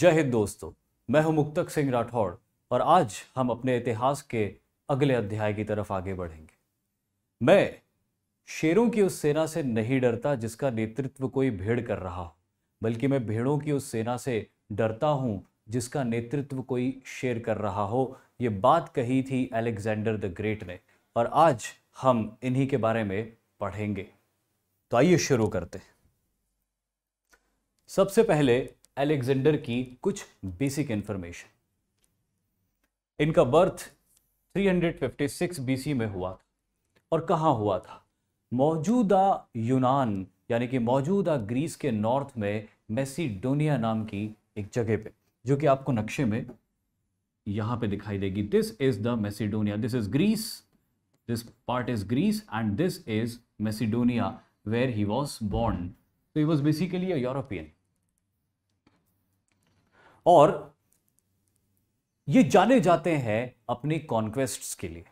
जय हिंद दोस्तों, मैं हूं मुक्तक सिंह राठौड़ और आज हम अपने इतिहास के अगले अध्याय की तरफ आगे बढ़ेंगे। मैं शेरों की उस सेना से नहीं डरता जिसका नेतृत्व कोई भेड़ कर रहा हो, बल्कि मैं भेड़ों की उस सेना से डरता हूं जिसका नेतृत्व कोई शेर कर रहा हो। ये बात कही थी एलेक्जेंडर द ग्रेट ने और आज हम इन्हीं के बारे में पढ़ेंगे। तो आइए शुरू करते हैं। सबसे पहले एलेक्जेंडर की कुछ बेसिक इंफॉर्मेशन। इनका बर्थ 356 बीसी में हुआ था और कहाँ हुआ था? मौजूदा यूनान यानी कि मौजूदा ग्रीस के नॉर्थ में मैसीडोनिया नाम की एक जगह पे, जो कि आपको नक्शे में यहाँ पे दिखाई देगी। This is the Macedonia, this is Greece, this part is Greece and this is Macedonia where he was born. तो he was basically a European और ये जाने जाते हैं अपनी कॉन्क्वेस्ट्स के लिए,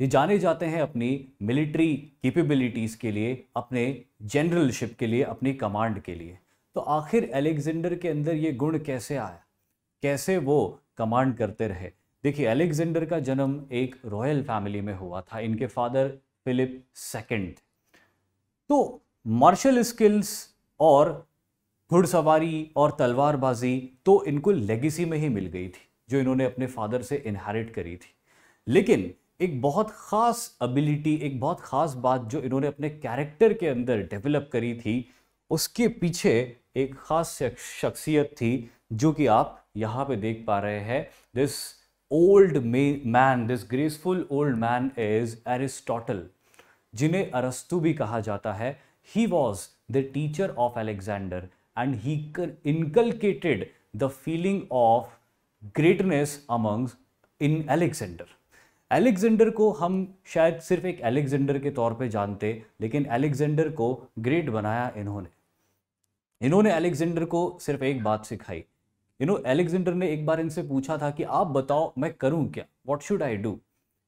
ये जाने जाते हैं अपनी मिलिट्री कैपेबिलिटीज के लिए, अपने जनरलशिप के लिए, अपनी कमांड के लिए। तो आखिर एलेक्जेंडर के अंदर ये गुण कैसे आया, कैसे वो कमांड करते रहे? देखिए, एलेक्जेंडर का जन्म एक रॉयल फैमिली में हुआ था। इनके फादर फिलिप सेकंड। तो मार्शल स्किल्स और घुड़सवारी और तलवारबाजी तो इनको लेगेसी में ही मिल गई थी, जो इन्होंने अपने फादर से इनहेरिट करी थी। लेकिन एक बहुत ख़ास एबिलिटी, एक बहुत ख़ास बात जो इन्होंने अपने कैरेक्टर के अंदर डेवलप करी थी, उसके पीछे एक ख़ास शख्सियत थी जो कि आप यहाँ पे देख पा रहे हैं। This old man, this graceful old man is Aristotle, जिन्हें अरस्तु भी कहा जाता है। He was the teacher of Alexander and he inculcated the feeling of greatness amongst in Alexander। Alexander को हम शायद सिर्फ एक Alexander के तौर पे जानते, लेकिन Alexander को great बनाया इन्होंने। इन्होंने Alexander को सिर्फ एक बात सिखाई। Alexander ने एक बार इनसे पूछा था कि आप बताओ मैं करूं क्या, what should I do?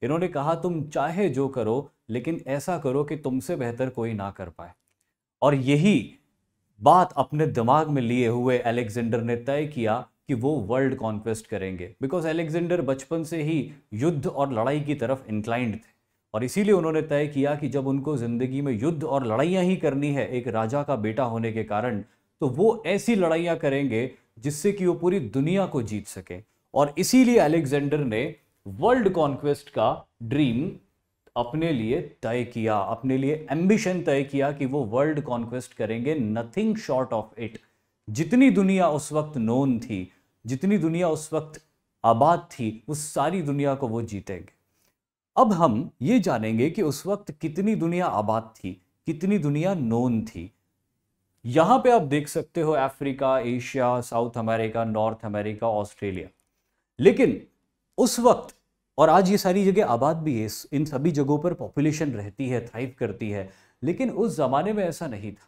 इन्होंने कहा तुम चाहे जो करो, लेकिन ऐसा करो कि तुमसे बेहतर कोई ना कर पाए। और यही बात अपने दिमाग में लिए हुए एलेक्जेंडर ने तय किया कि वो वर्ल्ड कॉन्क्वेस्ट करेंगे। बिकॉज एलेक्जेंडर बचपन से ही युद्ध और लड़ाई की तरफ इंक्लाइंड थे और इसीलिए उन्होंने तय किया कि जब उनको ज़िंदगी में युद्ध और लड़ाइयाँ ही करनी है एक राजा का बेटा होने के कारण, तो वो ऐसी लड़ाइयाँ करेंगे जिससे कि वो पूरी दुनिया को जीत सकें। और इसीलिए एलेक्जेंडर ने वर्ल्ड कॉन्क्वेस्ट का ड्रीम अपने लिए तय किया, अपने लिए एम्बिशन तय किया कि वो वर्ल्ड कॉन्क्वेस्ट करेंगे, नथिंग शॉर्ट ऑफ इट। जितनी दुनिया उस वक्त नोन थी, जितनी दुनिया उस वक्त आबाद थी, उस सारी दुनिया को वो जीतेंगे। अब हम ये जानेंगे कि उस वक्त कितनी दुनिया आबाद थी, कितनी दुनिया नोन थी। यहाँ पे आप देख सकते हो Africa, Asia, South America, North America, Australia. लेकिन उस वक्त और आज ये सारी जगह आबाद भी है, इन सभी जगहों पर पॉपुलेशन रहती है, थ्राइव करती है। लेकिन उस ज़माने में ऐसा नहीं था।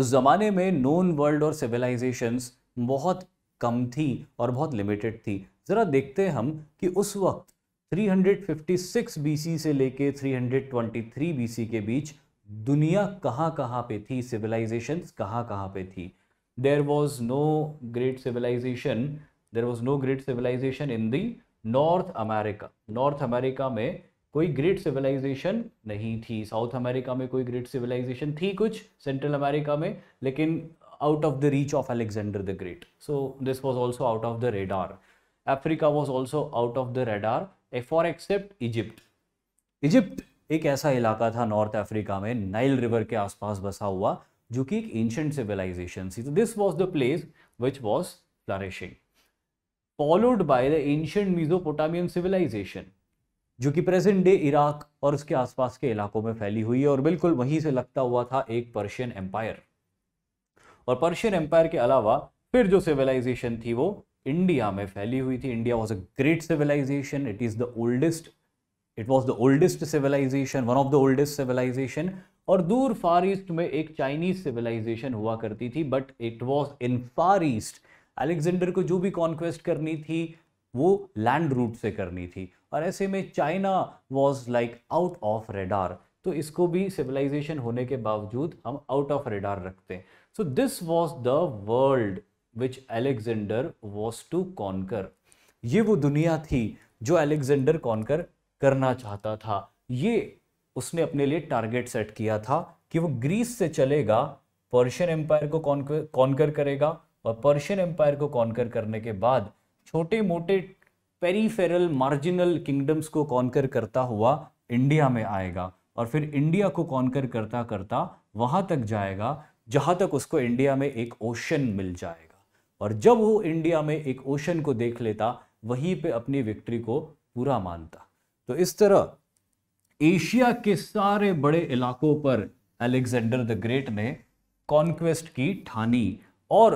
उस ज़माने में नोन वर्ल्ड और सिविलाइजेशंस बहुत कम थी और बहुत लिमिटेड थी। ज़रा देखते हैं हम कि उस वक्त 356 बीसी से लेके 323 बीसी के बीच दुनिया कहाँ कहाँ पे थी, सिविलाइजेशंस कहाँ कहाँ पे थी। There was no great civilization in the North America. North America में कोई ग्रेट सिविलाइजेशन नहीं थी। साउथ अमेरिका में कोई ग्रेट सिविलाइजेशन थी कुछ, सेंट्रल अमेरिका में, लेकिन out of the reach of Alexander the great. So this was also out of the radar. Africa was also out of the radar for except Egypt. Egypt एक ऐसा इलाका था North Africa में, Nile river के आसपास बसा हुआ, जो कि एक एंशिएंट सिविलाइजेशन थी। तो this was the place which was flourishing, followed by the ancient Mesopotamian civilization, जो कि प्रेजेंट डे इराक और उसके आसपास के इलाकों में फैली हुई है। और बिल्कुल वहीं से लगता हुआ था एक पर्शियन एम्पायर। और पर्शियन एम्पायर के अलावा फिर जो सिविलाइजेशन थी वो इंडिया में फैली हुई थी। India was a great civilization, it was the oldest civilization, one of the oldest civilization. और दूर फार ईस्ट में एक चाइनीज सिविलाइजेशन हुआ करती थी, but it was in far east. Alexander को जो भी कॉन्क्वेस्ट करनी थी वो लैंड रूट से करनी थी और ऐसे में China was like out of radar. तो इसको भी सिविलाइजेशन होने के बावजूद हम आउट ऑफ रेडार रखते हैं। So this was the world which Alexander was to conquer, ये वो दुनिया थी जो एलेक्जेंडर कॉन्कर करना चाहता था। ये उसने अपने लिए टारगेट सेट किया था कि वो ग्रीस से चलेगा, पर्शियन एम्पायर को कॉन्कर करेगा और पर्शियन एम्पायर को कॉन्कर करने के बाद छोटे मोटे पेरीफेरल मार्जिनल किंगडम्स को कॉन्कर करता हुआ इंडिया में आएगा और फिर इंडिया को कॉन्कर करता करता वहाँ तक जाएगा जहाँ तक उसको इंडिया में एक ओशन मिल जाएगा। और जब वो इंडिया में एक ओशन को देख लेता वहीं पे अपनी विक्ट्री को पूरा मानता। तो इस तरह एशिया के सारे बड़े इलाकों पर अलेक्जेंडर द ग्रेट ने कॉन्क्वेस्ट की ठानी और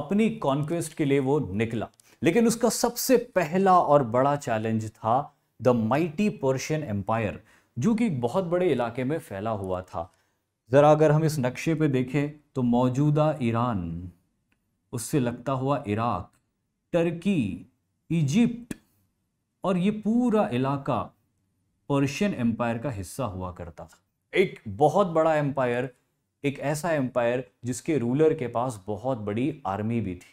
अपनी कॉन्क्वेस्ट के लिए वो निकला। लेकिन उसका सबसे पहला और बड़ा चैलेंज था द माइटी पर्शियन एम्पायर, जो कि एक बहुत बड़े इलाके में फैला हुआ था। ज़रा अगर हम इस नक्शे पे देखें तो मौजूदा ईरान, उससे लगता हुआ इराक, टर्की, इजिप्ट और ये पूरा इलाका पर्शियन एम्पायर का हिस्सा हुआ करता था। एक बहुत बड़ा एम्पायर, एक ऐसा एम्पायर जिसके रूलर के पास बहुत बड़ी आर्मी भी थी।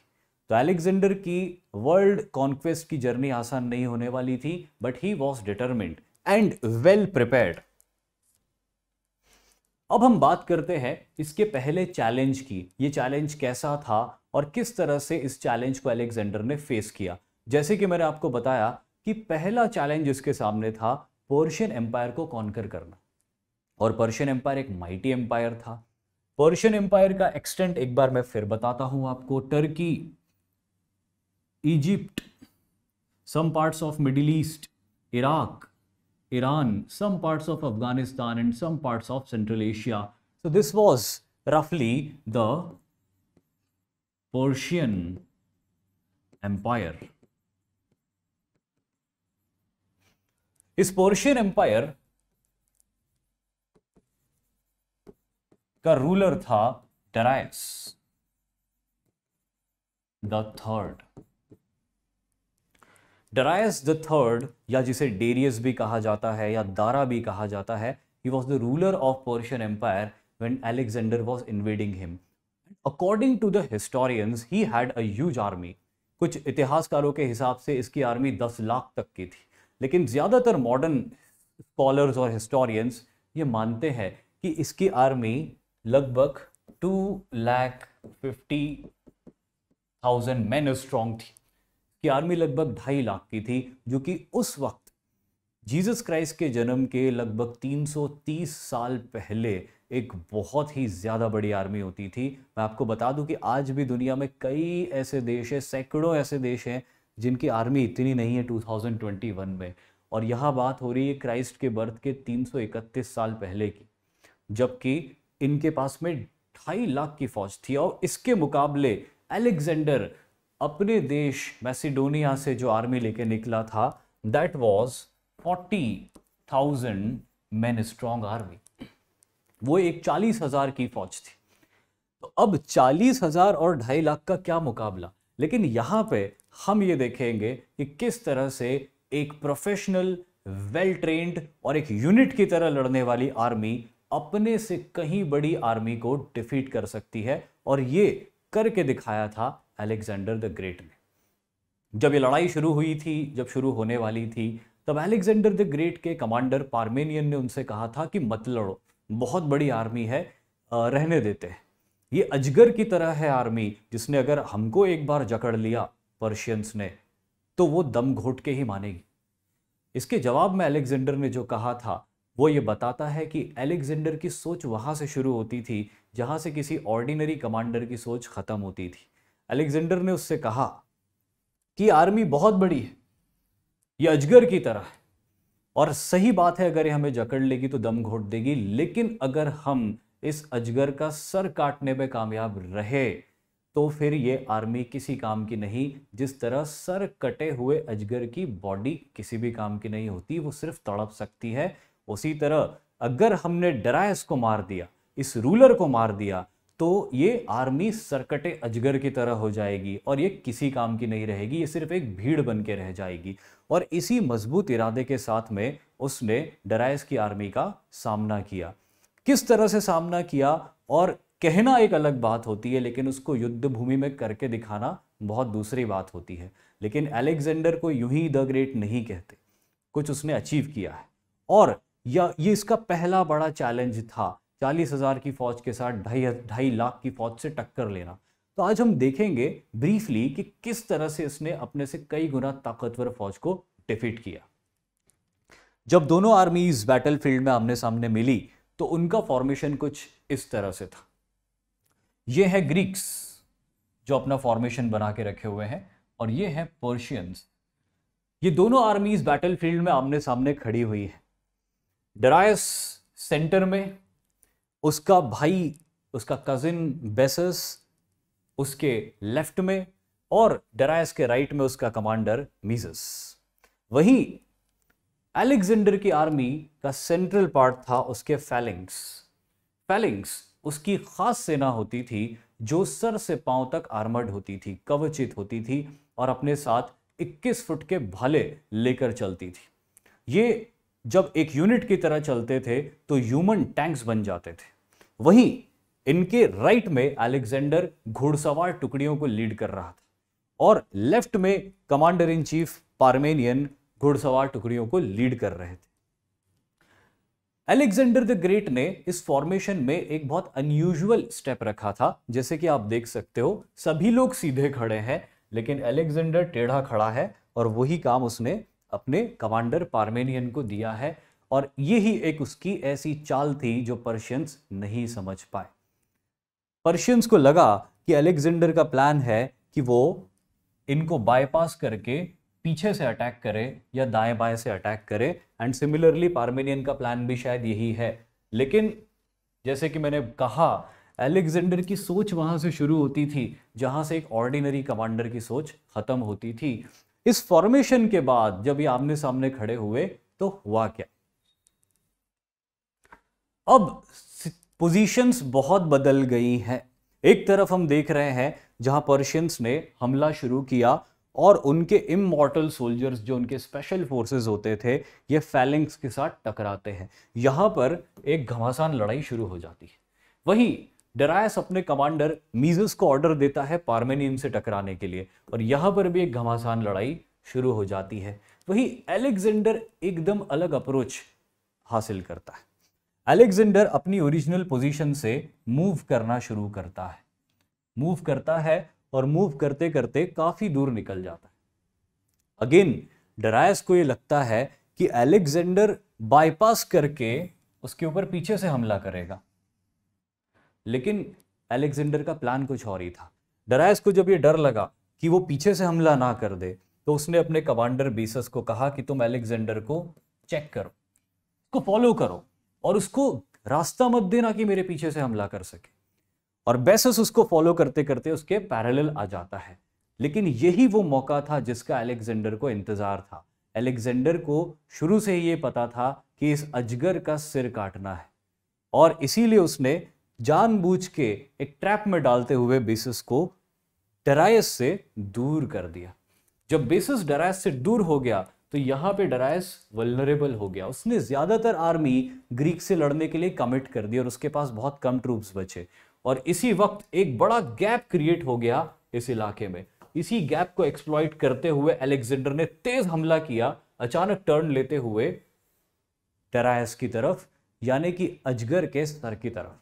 तो अलेक्जेंडर की वर्ल्ड कॉन्क्वेस्ट की जर्नी आसान नहीं होने वाली थी, but he was determined and well prepared. अब हम बात करते हैं इसके पहले चैलेंज की। ये चैलेंज कैसा था और किस तरह से इस चैलेंज को अलेक्जेंडर ने फेस किया। जैसे कि मैंने आपको बताया कि पहला चैलेंज इसके सामने था पर्शियन एम्पायर को कॉन्कर करना, और पर्शियन एम्पायर एक माइटी एम्पायर था। पर्शियन एम्पायर का एक्सटेंट एक बार मैं फिर बताता हूं आपको। Turkey, Egypt, some parts of middle east, Iraq, Iran, some parts of Afghanistan and some parts of Central Asia. So this was roughly the Persian Empire. इस पर्शियन एम्पायर का रूलर था Darius the third. Darius the third, या जिसे Darius भी कहा जाता है या दारा भी कहा जाता है, he was the ruler of Persian empire when Alexander was invading him. According to the historians he had a huge army. कुछ इतिहासकारों के हिसाब से इसकी आर्मी 10 लाख तक की थी, लेकिन ज़्यादातर मॉडर्न स्कॉलर्स और हिस्टोरियंस ये मानते हैं कि इसकी आर्मी लगभग 2,50,000 मैन स्ट्रॉन्ग थी। की आर्मी लगभग 2.5 लाख की थी, जो कि उस वक्त जीसस क्राइस्ट के जन्म के लगभग 330 साल पहले एक बहुत ही ज़्यादा बड़ी आर्मी होती थी। मैं आपको बता दूं कि आज भी दुनिया में कई ऐसे देश हैं, सैकड़ों ऐसे देश हैं जिनकी आर्मी इतनी नहीं है 2021 में। और यहाँ बात हो रही है क्राइस्ट के बर्थ के 331 साल पहले की, जबकि इनके पास में 2.5 लाख की फौज थी। और इसके मुकाबले अलेक्जेंडर अपने देश मैसिडोनिया से जो आर्मी लेके निकला था, that was 40,000 man strong army. वो एक 40,000 की फौज थी। तो अब 40,000 और 2.5 लाख का क्या मुकाबला। लेकिन यहाँ पे हम ये देखेंगे कि किस तरह से एक प्रोफेशनल, वेल ट्रेन्ड और एक यूनिट की तरह लड़ने वाली आर्मी अपने से कहीं बड़ी आर्मी को डिफीट कर सकती है, और ये करके दिखाया था अलेक्जेंडर द ग्रेट ने। जब ये लड़ाई शुरू हुई थी, जब शुरू होने वाली थी, तब अलेक्जेंडर द ग्रेट के कमांडर पार्मेनियन ने उनसे कहा था कि मत लड़ो, बहुत बड़ी आर्मी है, रहने देते हैं। ये अजगर की तरह है आर्मी, जिसने अगर हमको एक बार जकड़ लिया पर्शियंस ने तो वो दम घोट के ही मानेगी। इसके जवाब में अलेक्जेंडर ने जो कहा था वो ये बताता है कि अलेक्जेंडर की सोच वहाँ से शुरू होती थी जहाँ से किसी ऑर्डिनरी कमांडर की सोच खत्म होती थी। अलेक्जेंडर ने उससे कहा कि आर्मी बहुत बड़ी है, यह अजगर की तरह है, और सही बात है अगर ये हमें जकड़ लेगी तो दम घोट देगी, लेकिन अगर हम इस अजगर का सर काटने में कामयाब रहे तो फिर ये आर्मी किसी काम की नहीं। जिस तरह सर कटे हुए अजगर की बॉडी किसी भी काम की नहीं होती, वो सिर्फ तड़प सकती है, उसी तरह अगर हमने डेरियस को मार दिया, इस रूलर को मार दिया, तो ये आर्मी सरकटे अजगर की तरह हो जाएगी और ये किसी काम की नहीं रहेगी, ये सिर्फ एक भीड़ बन के रह जाएगी। और इसी मजबूत इरादे के साथ में उसने डेरियस की आर्मी का सामना किया। किस तरह से सामना किया और कहना एक अलग बात होती है, लेकिन उसको युद्ध भूमि में करके दिखाना बहुत दूसरी बात होती है। लेकिन एलेक्जेंडर को यूं ही द ग्रेट नहीं कहते, कुछ उसने अचीव किया है। और ये इसका पहला बड़ा चैलेंज था, 40,000 की फौज के साथ 2.5 लाख की फौज से टक्कर लेना। तो आज हम देखेंगे ब्रीफली कि किस तरह से इसने अपने से कई गुना ताकतवर फौज को डिफीट किया। जब दोनों आर्मीज बैटलफील्ड में आमने सामने मिली तो उनका फॉर्मेशन कुछ इस तरह से था। ये है ग्रीक्स जो अपना फॉर्मेशन बना के रखे हुए हैं, और ये है पर्शियंस। ये दोनों आर्मीज बैटलफील्ड में आमने सामने खड़ी हुई है। डेरियस सेंटर में, उसका भाई, उसका कजिन बेसस उसके लेफ्ट में, और डेरियस के राइट में उसका कमांडर मीजस। वहीं एलेक्जेंडर की आर्मी का सेंट्रल पार्ट था उसके फैलिंग्स। फैलिंग्स उसकी खास सेना होती थी जो सर से पांव तक आर्मर्ड होती थी, कवचित होती थी और अपने साथ 21 फुट के भाले लेकर चलती थी। ये जब एक यूनिट की तरह चलते थे तो ह्यूमन टैंक्स बन जाते थे। वहीं इनके राइट में एलेक्जेंडर घुड़सवार टुकड़ियों को लीड कर रहा था, और लेफ्ट में कमांडर इन चीफ पार्मेनियन घुड़सवार टुकड़ियों को लीड कर रहे थे। एलेक्जेंडर द ग्रेट ने इस फॉर्मेशन में एक बहुत अनयूजुअल स्टेप रखा था। जैसे कि आप देख सकते हो, सभी लोग सीधे खड़े हैं, लेकिन एलेक्जेंडर टेढ़ा खड़ा है, और वही काम उसने अपने कमांडर पार्मेनियन को दिया है। और यही एक उसकी ऐसी चाल थी जो पर्शियंस नहीं समझ पाए। पर्शियंस को लगा कि एलेक्जेंडर का प्लान है कि वो इनको बाईपास करके पीछे से अटैक करे या दाएं बाएं से अटैक करे, एंड सिमिलरली पार्मेनियन का प्लान भी शायद यही है। लेकिन जैसे कि मैंने कहा, एलेक्जेंडर की सोच वहां से शुरू होती थी जहां से एक ऑर्डिनरी कमांडर की सोच खत्म होती थी। इस फॉर्मेशन के बाद जब ये आमने सामने खड़े हुए तो हुआ क्या? अब पोजीशंस बहुत बदल गई हैं। एक तरफ हम देख रहे हैं जहां पर्शियंस ने हमला शुरू किया, और उनके इमॉर्टल सोल्जर्स जो उनके स्पेशल फोर्सेस होते थे, ये फैलिंग्स के साथ टकराते हैं। यहां पर एक घमासान लड़ाई शुरू हो जाती है। वहीं डेरियस अपने कमांडर मीजस को ऑर्डर देता है पार्मेनियन से टकराने के लिए, और यहाँ पर भी एक घमासान लड़ाई शुरू हो जाती है। वहीं एलेक्जेंडर एकदम अलग अप्रोच हासिल करता है। एलेक्जेंडर अपनी ओरिजिनल पोजीशन से मूव करना शुरू करता है, मूव करता है, और मूव करते करते काफ़ी दूर निकल जाता है। अगेन डेरियस को ये लगता है कि एलेक्जेंडर बाईपास करके उसके ऊपर पीछे से हमला करेगा, लेकिन एलेक्जेंडर का प्लान कुछ और ही था। डेरियस को जब ये डर लगा कि वो पीछे से हमला ना कर दे, तो उसने अपने कमांडर बेसस को कहा कि तुम एलेक्जेंडर को चेक करो, उसको फॉलो करो, और उसको रास्ता मत देना कि मेरे पीछे से हमला कर सके। और बेसस उसको फॉलो करते करते उसके पैरेलल आ जाता है। लेकिन यही वो मौका था जिसका एलेक्जेंडर को इंतजार था। एलेक्जेंडर को शुरू से ही ये पता था कि इस अजगर का सिर काटना है, और इसीलिए उसने जानबूझ के एक ट्रैप में डालते हुए बेसिस को डेरियस से दूर कर दिया। जब बेसिस डेरियस से दूर हो गया तो यहाँ पे डेरियस वल्नरेबल हो गया। उसने ज्यादातर आर्मी ग्रीक से लड़ने के लिए कमिट कर दी, और उसके पास बहुत कम ट्रूप्स बचे, और इसी वक्त एक बड़ा गैप क्रिएट हो गया इस इलाके में। इसी गैप को एक्सप्लॉइट करते हुए एलेक्जेंडर ने तेज हमला किया, अचानक टर्न लेते हुए डेरियस की तरफ, यानी कि अजगर के सर की तरफ।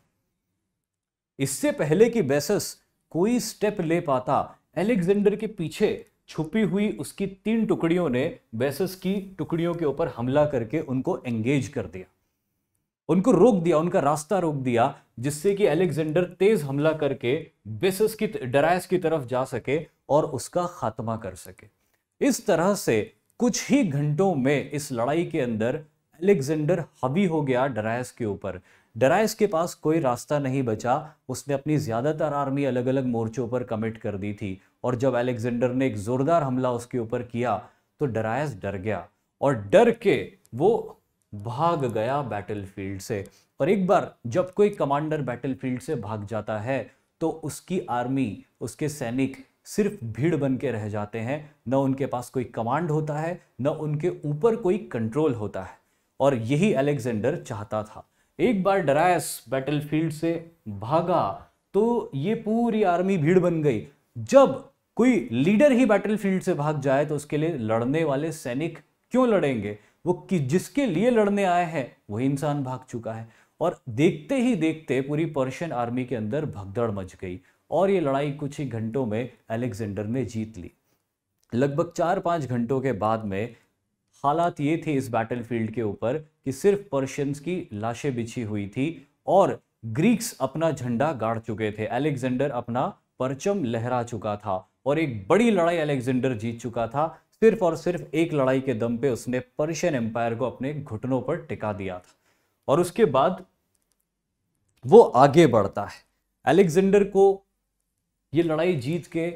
इससे पहले कि बेसस कोई स्टेप ले पाता, एलेक्जेंडर के पीछे छुपी हुई उसकी 3 टुकड़ियों ने बेसस की टुकड़ियों के ऊपर हमला करके उनको एंगेज कर दिया, उनको रोक दिया, उनका रास्ता रोक दिया, जिससे कि एलेक्जेंडर तेज हमला करके बेसस की डेरियस की तरफ जा सके और उसका खात्मा कर सके। इस तरह से कुछ ही घंटों में इस लड़ाई के अंदर एलेक्जेंडर हावी हो गया डेरियस के ऊपर। डेरियस के पास कोई रास्ता नहीं बचा। उसने अपनी ज़्यादातर आर्मी अलग अलग मोर्चों पर कमिट कर दी थी, और जब एलेक्जेंडर ने एक ज़ोरदार हमला उसके ऊपर किया तो डेरियस डर गया, और डर के वो भाग गया बैटलफील्ड से। और एक बार जब कोई कमांडर बैटलफील्ड से भाग जाता है तो उसकी आर्मी, उसके सैनिक सिर्फ भीड़ बन के रह जाते हैं। न उनके पास कोई कमांड होता है, न उनके ऊपर कोई कंट्रोल होता है, और यही एलेक्जेंडर चाहता था। एक बार डेरियस बैटलफील्ड से भागा तो ये पूरी आर्मी भीड़ बन गई। जब कोई लीडर ही बैटलफील्ड से भाग जाए तो उसके लिए लड़ने वाले सैनिक क्यों लड़ेंगे, वो कि जिसके लिए लड़ने आए हैं वही इंसान भाग चुका है। और देखते ही देखते पूरी पर्शियन आर्मी के अंदर भगदड़ मच गई और ये लड़ाई कुछ ही घंटों में एलेक्जेंडर ने जीत ली। लगभग 4-5 घंटों के बाद में हालात ये थे इस बैटलफील्ड के ऊपर कि सिर्फ पर्शियंस की लाशें बिछी हुई थी और ग्रीक्स अपना झंडा गाड़ चुके थे, एलेक्जेंडर अपना परचम लहरा चुका था और एक बड़ी लड़ाई एलेक्जेंडर जीत चुका था। सिर्फ और सिर्फ एक लड़ाई के दम पे उसने पर्शियन एम्पायर को अपने घुटनों पर टिका दिया था। और उसके बाद वो आगे बढ़ता है। एलेक्जेंडर को ये लड़ाई जीत के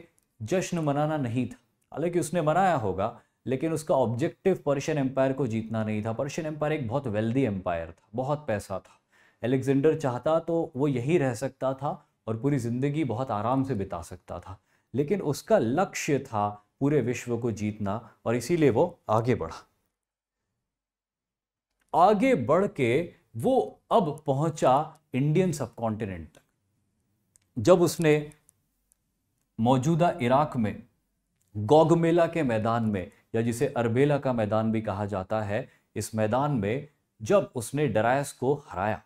जश्न मनाना नहीं था, हालांकि उसने मनाया होगा, लेकिन उसका ऑब्जेक्टिव पर्शियन एम्पायर को जीतना नहीं था। पर्शियन एम्पायर एक बहुत वेल्दी एम्पायर था, बहुत पैसा था। एलेक्जेंडर चाहता तो वो यहीं रह सकता था और पूरी ज़िंदगी बहुत आराम से बिता सकता था, लेकिन उसका लक्ष्य था पूरे विश्व को जीतना और इसीलिए वो आगे बढ़ा। आगे बढ़ के वो अब पहुंचा इंडियन सबकॉन्टिनेंट तक, जब उसने मौजूदा इराक में गोगमेला के मैदान में, या जिसे अरबेला का मैदान भी कहा जाता है, इस मैदान में जब उसने डेरायस को हराया,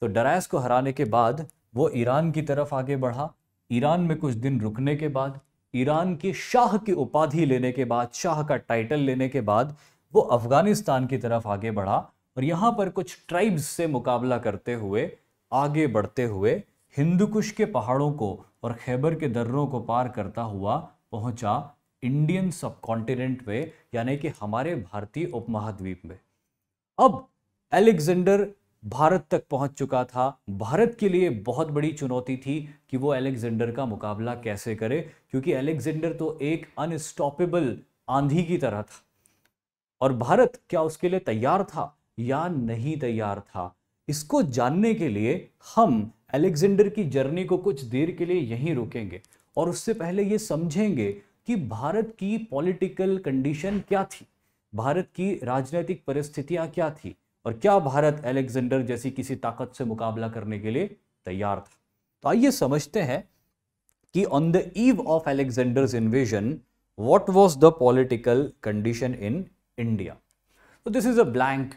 तो डेरायस को हराने के बाद वो ईरान की तरफ आगे बढ़ा। ईरान में कुछ दिन रुकने के बाद, ईरान के शाह की उपाधि लेने के बाद, शाह का टाइटल लेने के बाद वो अफगानिस्तान की तरफ आगे बढ़ा और यहाँ पर कुछ ट्राइब्स से मुकाबला करते हुए आगे बढ़ते हुए हिंदुकुश के पहाड़ों को और खैबर के दर्रों को पार करता हुआ पहुंचा इंडियन सबकॉन्टिनेंट में, यानी कि हमारे भारतीय उपमहाद्वीप में। अब एलेक्जेंडर भारत तक पहुंच चुका था। भारत के लिए बहुत बड़ी चुनौती थी कि वो एलेक्जेंडर का मुकाबला कैसे करे, क्योंकि एलेक्जेंडर तो एक अनस्टॉपेबल आंधी की तरह था। और भारत क्या उसके लिए तैयार था या नहीं तैयार था, इसको जानने के लिए हम एलेक्जेंडर की जर्नी को कुछ देर के लिए यहीं रोकेंगे और उससे पहले ये समझेंगे कि भारत की पॉलिटिकल कंडीशन क्या थी, भारत की राजनीतिक परिस्थितियां क्या थी और क्या भारत एलेक्जेंडर जैसी किसी ताकत से मुकाबला करने के लिए तैयार था। तो आइए समझते हैं कि on the eve of Alexander's invasion what was the political condition in India. तो this is a blank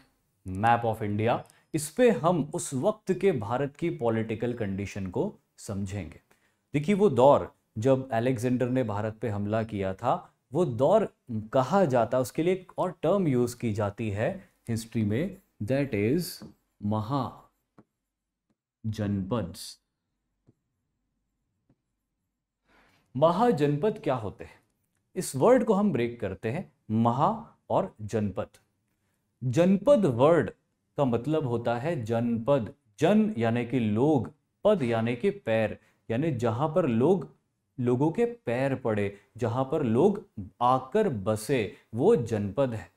map of India. इस पे हम उस वक्त के भारत की पॉलिटिकल कंडीशन को समझेंगे। देखिए, वो दौर जब एलेक्जेंडर ने भारत पे हमला किया था, वो दौर कहा जाता, उसके लिए एक और टर्म यूज की जाती है हिस्ट्री में, दैट इज महाजनपद्स। महाजनपद क्या होते हैं, इस वर्ड को हम ब्रेक करते हैं महा और जनपद। जनपद वर्ड का मतलब होता है जनपद, जन यानी कि लोग, पद यानी कि पैर, यानी जहां पर लोग, लोगों के पैर पड़े, जहां पर लोग आकर बसे, वो जनपद है।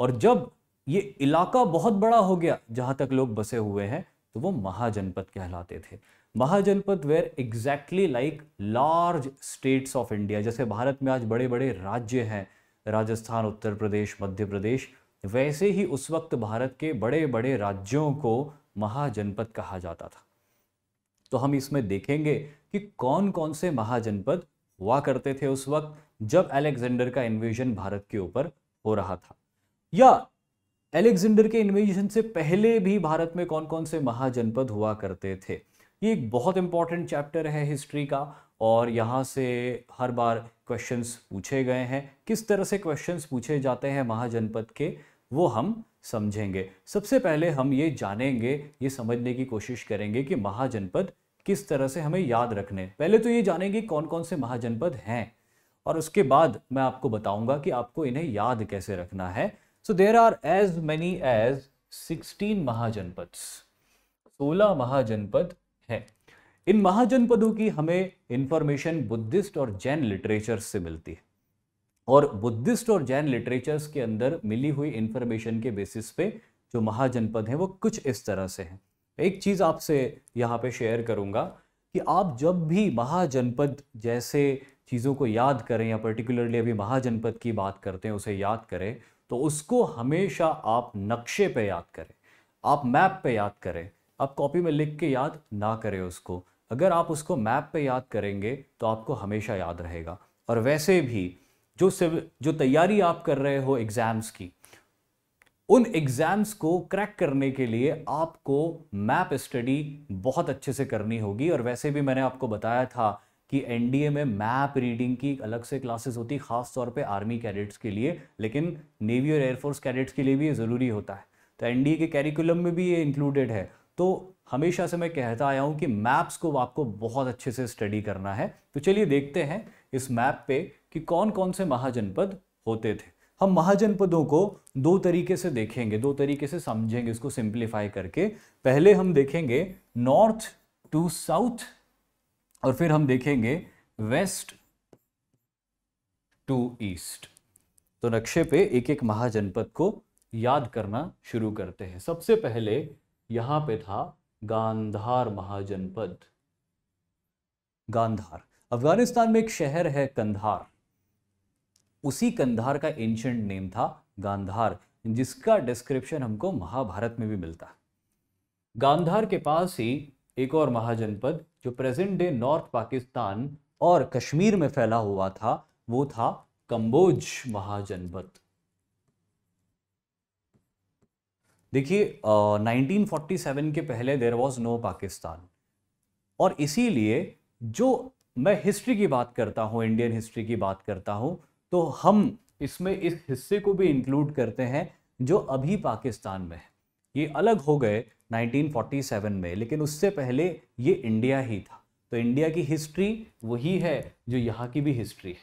और जब ये इलाका बहुत बड़ा हो गया जहां तक लोग बसे हुए हैं, तो वो महाजनपद कहलाते थे। Mahajanapada were exactly like large states of India, जैसे भारत में आज बड़े बड़े राज्य हैं, राजस्थान, उत्तर प्रदेश, मध्य प्रदेश, वैसे ही उस वक्त भारत के बड़े बड़े राज्यों को महाजनपद कहा जाता था। तो हम इसमें देखेंगे कि कौन कौन से महाजनपद हुआ करते थे उस वक्त जब एलेक्जेंडर का इन्वेजन भारत के ऊपर हो रहा था, या एलेक्जेंडर के इन्वेजन से पहले भी भारत में कौन कौन से महाजनपद हुआ करते थे। ये एक बहुत इंपॉर्टेंट चैप्टर है हिस्ट्री का और यहाँ से हर बार क्वेश्चंस पूछे गए हैं। किस तरह से क्वेश्चंस पूछे जाते हैं महाजनपद के, वो हम समझेंगे। सबसे पहले हम ये जानेंगे, ये समझने की कोशिश करेंगे कि महाजनपद किस तरह से हमें याद रखने। पहले तो ये जानेंगे कौन कौन से महाजनपद हैं और उसके बाद मैं आपको बताऊंगा कि आपको इन्हें याद कैसे रखना है। So there are as many as 16 mahajanapada, 16 mahajanapada हैं। इन महाजनपदों की हमें इंफॉर्मेशन बुद्धिस्ट और जैन लिटरेचर्स से मिलती है और बुद्धिस्ट और जैन लिटरेचर्स के अंदर मिली हुई इंफॉर्मेशन के बेसिस पे जो महाजनपद हैं वो कुछ इस तरह से हैं। एक चीज़ आपसे यहाँ पे शेयर करूँगा कि आप जब भी महाजनपद जैसे चीज़ों को याद करें, या पर्टिकुलरली अभी महाजनपद की बात करते हैं उसे याद करें, तो उसको हमेशा आप नक्शे पे याद करें, आप मैप पे याद करें, आप कॉपी में लिख के याद ना करें उसको। अगर आप उसको मैप पे याद करेंगे तो आपको हमेशा याद रहेगा। और वैसे भी जो तैयारी आप कर रहे हो एग्ज़ाम्स की, उन एग्ज़ाम्स को क्रैक करने के लिए आपको मैप स्टडी बहुत अच्छे से करनी होगी। और वैसे भी मैंने आपको बताया था कि एनडीए में मैप रीडिंग की अलग से क्लासेस होती है, ख़ास तौर पे आर्मी कैडेट्स के लिए, लेकिन नेवी और एयरफोर्स कैडेट्स के लिए भी ये ज़रूरी होता है। तो एनडीए के कैरिकुलम में भी ये इंक्लूडेड है। तो हमेशा से मैं कहता आया हूँ कि मैप्स को आपको बहुत अच्छे से स्टडी करना है। तो चलिए देखते हैं इस मैप पे कि कौन कौन से महाजनपद होते थे। हम महाजनपदों को दो तरीके से देखेंगे, दो तरीके से समझेंगे इसको सिंप्लीफाई करके। पहले हम देखेंगे नॉर्थ टू साउथ, और फिर हम देखेंगे वेस्ट टू ईस्ट। तो नक्शे पे एक एक महाजनपद को याद करना शुरू करते हैं। सबसे पहले यहाँ पे था गांधार महाजनपद। गांधार अफगानिस्तान में एक शहर है कंधार, उसी कंधार का एंशिएंट नेम था गांधार, जिसका डिस्क्रिप्शन हमको महाभारत में भी मिलता है। गांधार के पास ही एक और महाजनपद जो प्रेजेंट डे नॉर्थ पाकिस्तान और कश्मीर में फैला हुआ था, वो था कंबोज महाजनपद। देखिए 1947 के पहले देयर वाज नो पाकिस्तान, और इसीलिए जो मैं हिस्ट्री की बात करता हूँ, इंडियन हिस्ट्री की बात करता हूँ, तो हम इसमें इस हिस्से को भी इंक्लूड करते हैं जो अभी पाकिस्तान में है। ये अलग हो गए 1947 में, लेकिन उससे पहले ये इंडिया ही था। तो इंडिया की हिस्ट्री वही है जो यहाँ की भी हिस्ट्री है।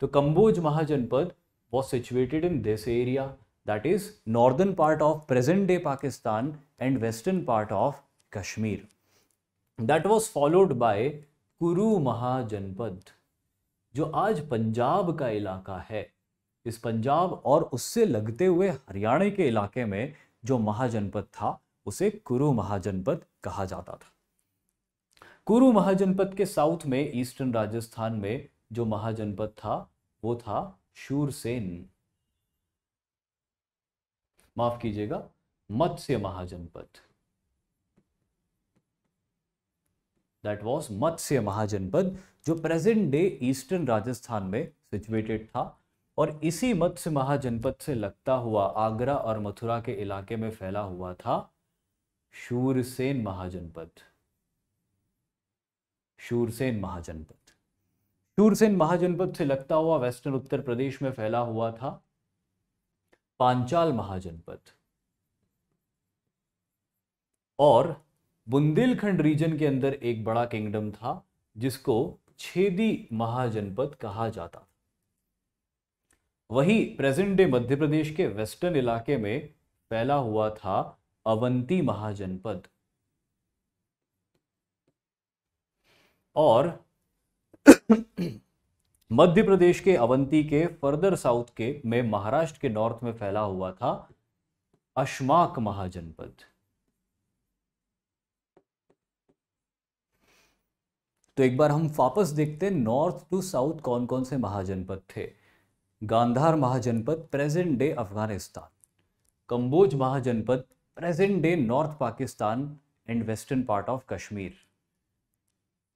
तो Kamboj mahajanapada was situated in this area, that is northern part of present day Pakistan and western part of Kashmir. That was followed by Kuru mahajanapada, जो आज पंजाब का इलाका है। इस पंजाब और उससे लगते हुए हरियाणा के इलाके में जो महाजनपद था उसे कुरु महाजनपद कहा जाता था। कुरु महाजनपद के साउथ में ईस्टर्न राजस्थान में जो महाजनपद था वो था शूरसेन, माफ कीजिएगा मत्स्य महाजनपद। दैट वॉज मत्स्य महाजनपद, जो प्रेजेंट डे ईस्टर्न राजस्थान में सिचुएटेड था, और इसी मत्स्य महाजनपद से लगता हुआ आगरा और मथुरा के इलाके में फैला हुआ था शूरसेन महाजनपद। शूरसेन महाजनपद, शूरसेन महाजनपद से लगता हुआ वेस्टर्न उत्तर प्रदेश में फैला हुआ था पांचाल महाजनपद, और बुंदेलखंड रीजन के अंदर एक बड़ा किंगडम था जिसको छेदी महाजनपद कहा जाता था। वही प्रेजेंट डे मध्य प्रदेश के वेस्टर्न इलाके में फैला हुआ था अवंती महाजनपद, और मध्य प्रदेश के अवंती के फर्दर साउथ के में महाराष्ट्र के नॉर्थ में फैला हुआ था अश्माक महाजनपद। तो एक बार हम वापस देखते हैं नॉर्थ टू साउथ कौन कौन से महाजनपद थे। Gandhara mahajanapada present day Afghanistan, Kamboj mahajanapada present day north Pakistan and western part of Kashmir,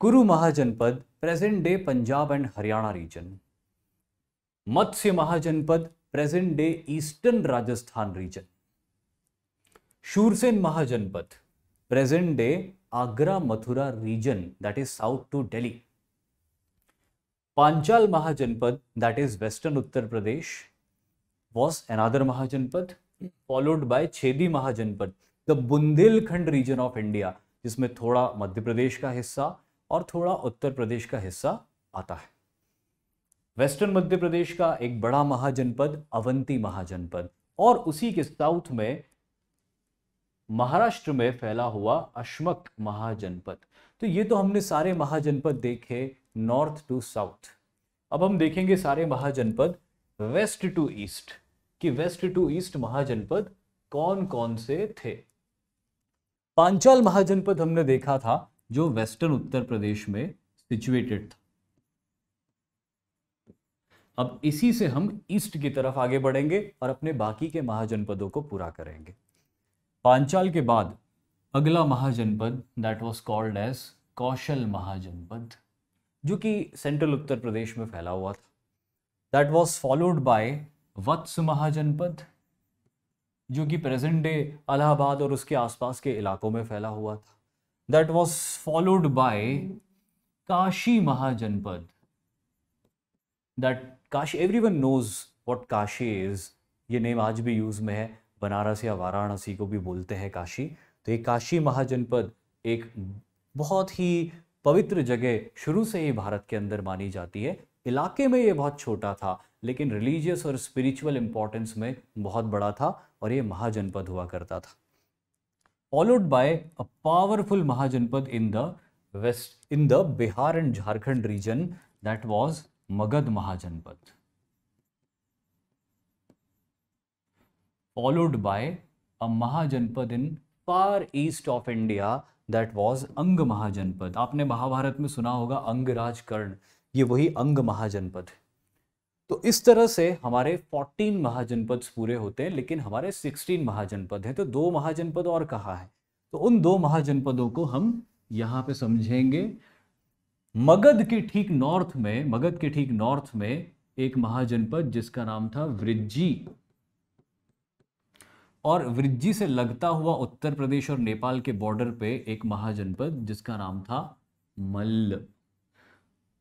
Kuru mahajanapada present day Punjab and Haryana region, Matsya mahajanapada present day eastern Rajasthan region, Shurasena mahajanapada present day Agra Mathura region, that is south to Delhi, Panchal mahajanapada that is western Uttar Pradesh was another mahajanapada, followed by Chedi mahajanapada, the Bundelkhand region of India, जिसमें थोड़ा मध्य प्रदेश का हिस्सा और थोड़ा उत्तर प्रदेश का हिस्सा आता है। वेस्टर्न मध्य प्रदेश का एक बड़ा महाजनपद अवंती महाजनपद, और उसी के साउथ में महाराष्ट्र में फैला हुआ अश्मक महाजनपद। तो ये तो हमने सारे महाजनपद देखे नॉर्थ टू साउथ। अब हम देखेंगे सारे महाजनपद वेस्ट टू ईस्ट, कि वेस्ट टू ईस्ट महाजनपद कौन कौन से थे। पांचाल महाजनपद हमने देखा था जो वेस्टर्न उत्तर प्रदेश में सिचुएटेड था। अब इसी से हम ईस्ट की तरफ आगे बढ़ेंगे और अपने बाकी के महाजनपदों को पूरा करेंगे। पांचाल के बाद अगला mahajanapada that was called as कौशल महाजनपद जो कि सेंट्रल उत्तर प्रदेश में फैला हुआ था, that was followed by Vatsa mahajanapada जो कि प्रेजेंट डे इलाहाबाद और उसके आसपास के इलाकों में फैला हुआ था, that was followed by Kashi mahajanapada, that Kashi, everyone knows what Kashi is, ये नेम आज भी यूज में है, बनारस या वाराणसी को भी बोलते हैं काशी। तो ये काशी महाजनपद एक बहुत ही पवित्र जगह शुरू से ही भारत के अंदर मानी जाती है। इलाके में ये बहुत छोटा था लेकिन रिलीजियस और स्पिरिचुअल इंपॉर्टेंस में बहुत बड़ा था और ये महाजनपद हुआ करता था। Followed by a powerful mahajanapada in the west, in the Bihar and Jharkhand region, that was Magadh mahajanapada. Followed by a mahajanapada in far east of India, that was Anga mahajanapada. आपने महाभारत में सुना होगा अंगराज कर्ण, ये वही अंग महाजनपद। तो इस तरह से हमारे 14 महाजनपद पूरे होते हैं लेकिन हमारे 16 महाजनपद हैं, तो 2 महाजनपद और कहाँ है, तो उन 2 महाजनपदों को हम यहाँ पे समझेंगे। मगध के ठीक नॉर्थ में, मगध के ठीक नॉर्थ में एक महाजनपद जिसका नाम था वृज्जी, और वृज्जी से लगता हुआ उत्तर प्रदेश और नेपाल के बॉर्डर पे एक महाजनपद जिसका नाम था मल्ल।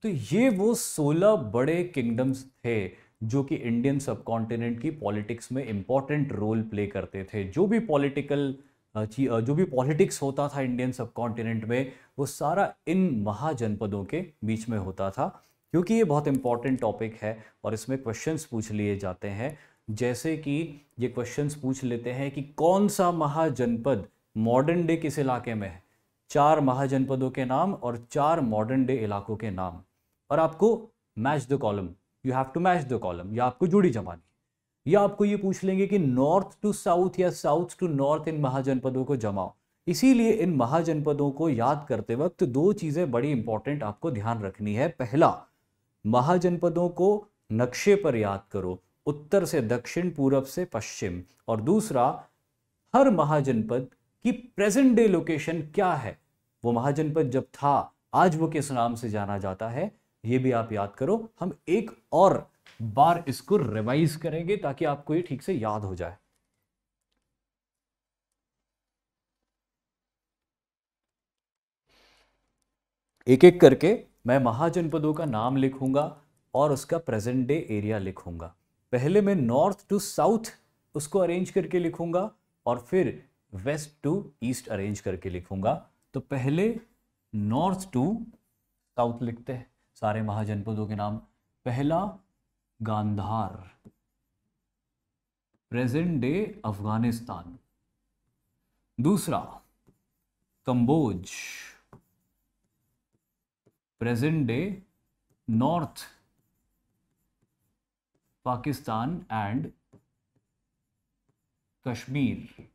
तो ये वो 16 बड़े किंगडम्स थे जो कि इंडियन सबकॉन्टिनेंट की पॉलिटिक्स में इंपॉर्टेंट रोल प्ले करते थे। जो भी पॉलिटिक्स होता था इंडियन सबकॉन्टिनेंट में वो सारा इन महाजनपदों के बीच में होता था, क्योंकि ये बहुत इंपॉर्टेंट टॉपिक है और इसमें क्वेश्चंस पूछ लिए जाते हैं, जैसे कि ये क्वेश्चंस पूछ लेते हैं कि कौन सा महाजनपद मॉडर्न डे किस इलाके में है, 4 महाजनपदों के नाम और 4 मॉडर्न डे इलाकों के नाम, और आपको match the column, you have to match the column, या आपको जोड़ी जमानी, या आपको ये पूछ लेंगे कि नॉर्थ टू साउथ या साउथ टू नॉर्थ इन महाजनपदों को जमाओ। इसीलिए इन महाजनपदों को याद करते वक्त दो चीज़ें बड़ी इंपॉर्टेंट आपको ध्यान रखनी है। पहला, महाजनपदों को नक्शे पर याद करो, उत्तर से दक्षिण, पूरब से पश्चिम, और दूसरा हर महाजनपद की प्रेजेंट डे लोकेशन क्या है, वो महाजनपद जब था आज वो किस नाम से जाना जाता है, ये भी आप याद करो। हम एक और बार इसको रिवाइज करेंगे ताकि आपको ये ठीक से याद हो जाए। एक एक करके मैं महाजनपदों का नाम लिखूंगा और उसका प्रेजेंट डे एरिया लिखूंगा। पहले मैं नॉर्थ टू साउथ उसको अरेंज करके लिखूंगा और फिर वेस्ट टू ईस्ट अरेंज करके लिखूंगा। तो पहले नॉर्थ टू साउथ लिखते हैं सारे महाजनपदों के नाम। पहला गांधार, प्रेजेंट डे अफगानिस्तान। दूसरा Kamboj, present day north Pakistan and Kashmir.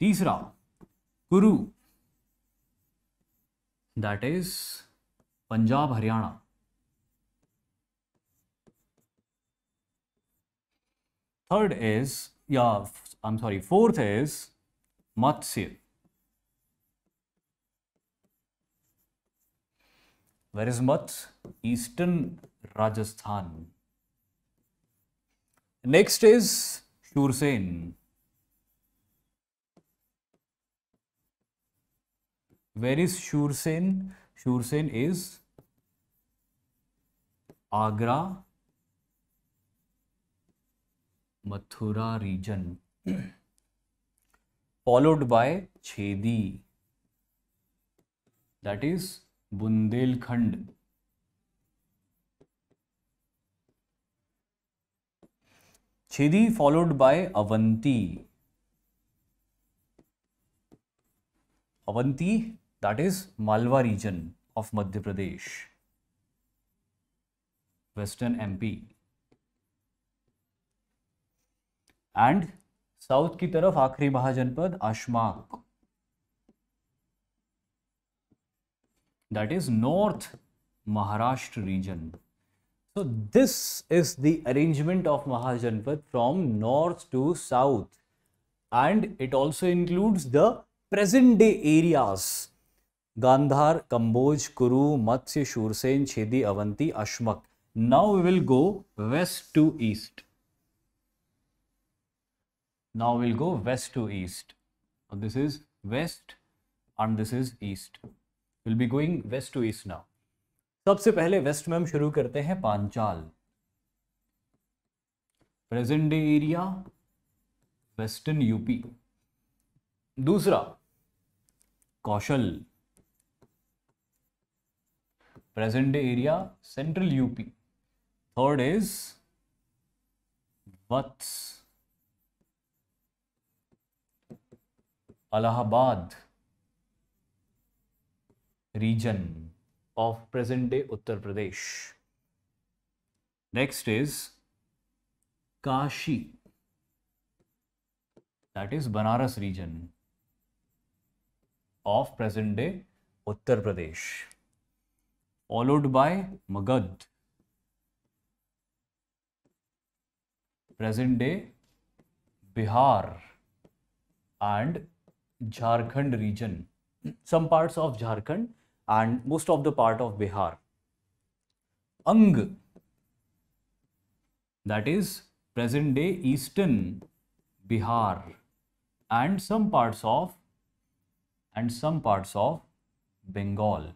तीसरा Kuru, that is Punjab Haryana. Fourth is Matsya. Where is Matsya? Eastern Rajasthan. Next is Shurasena, where is Shurasena? Shurasena is Agra, Mathura region, followed by Chedi, that is Bundelkhand. Chedi followed by Avanti. Avanti, that is Malwa region of Madhya Pradesh. Western MP. And south की तरफ आखिरी महाजनपद अशमाक, that is north Maharashtra region. So this is the arrangement of Mahajanpad from north to south, and it also includes the present day areas Gandhara, Kamboj, Kuru, Matsya, Shurasena, Chedi, Avanti, Ashmaka. Now we will go west to east. Now we'll go west to east. This is west and this is east. We'll be going west to east now. सबसे पहले वेस्ट में हम शुरू करते हैं Panchal. Present day area western UP. दूसरा कौशल, present day area central UP. Third is Vats, Allahabad region of present-day Uttar Pradesh. Next is Kashi, that is Banaras region of present-day Uttar Pradesh, followed by Magad, present day Bihar and Jharkhand region, some parts of Jharkhand and most of the part of Bihar. Ang, that is present day eastern Bihar and some parts of Bengal.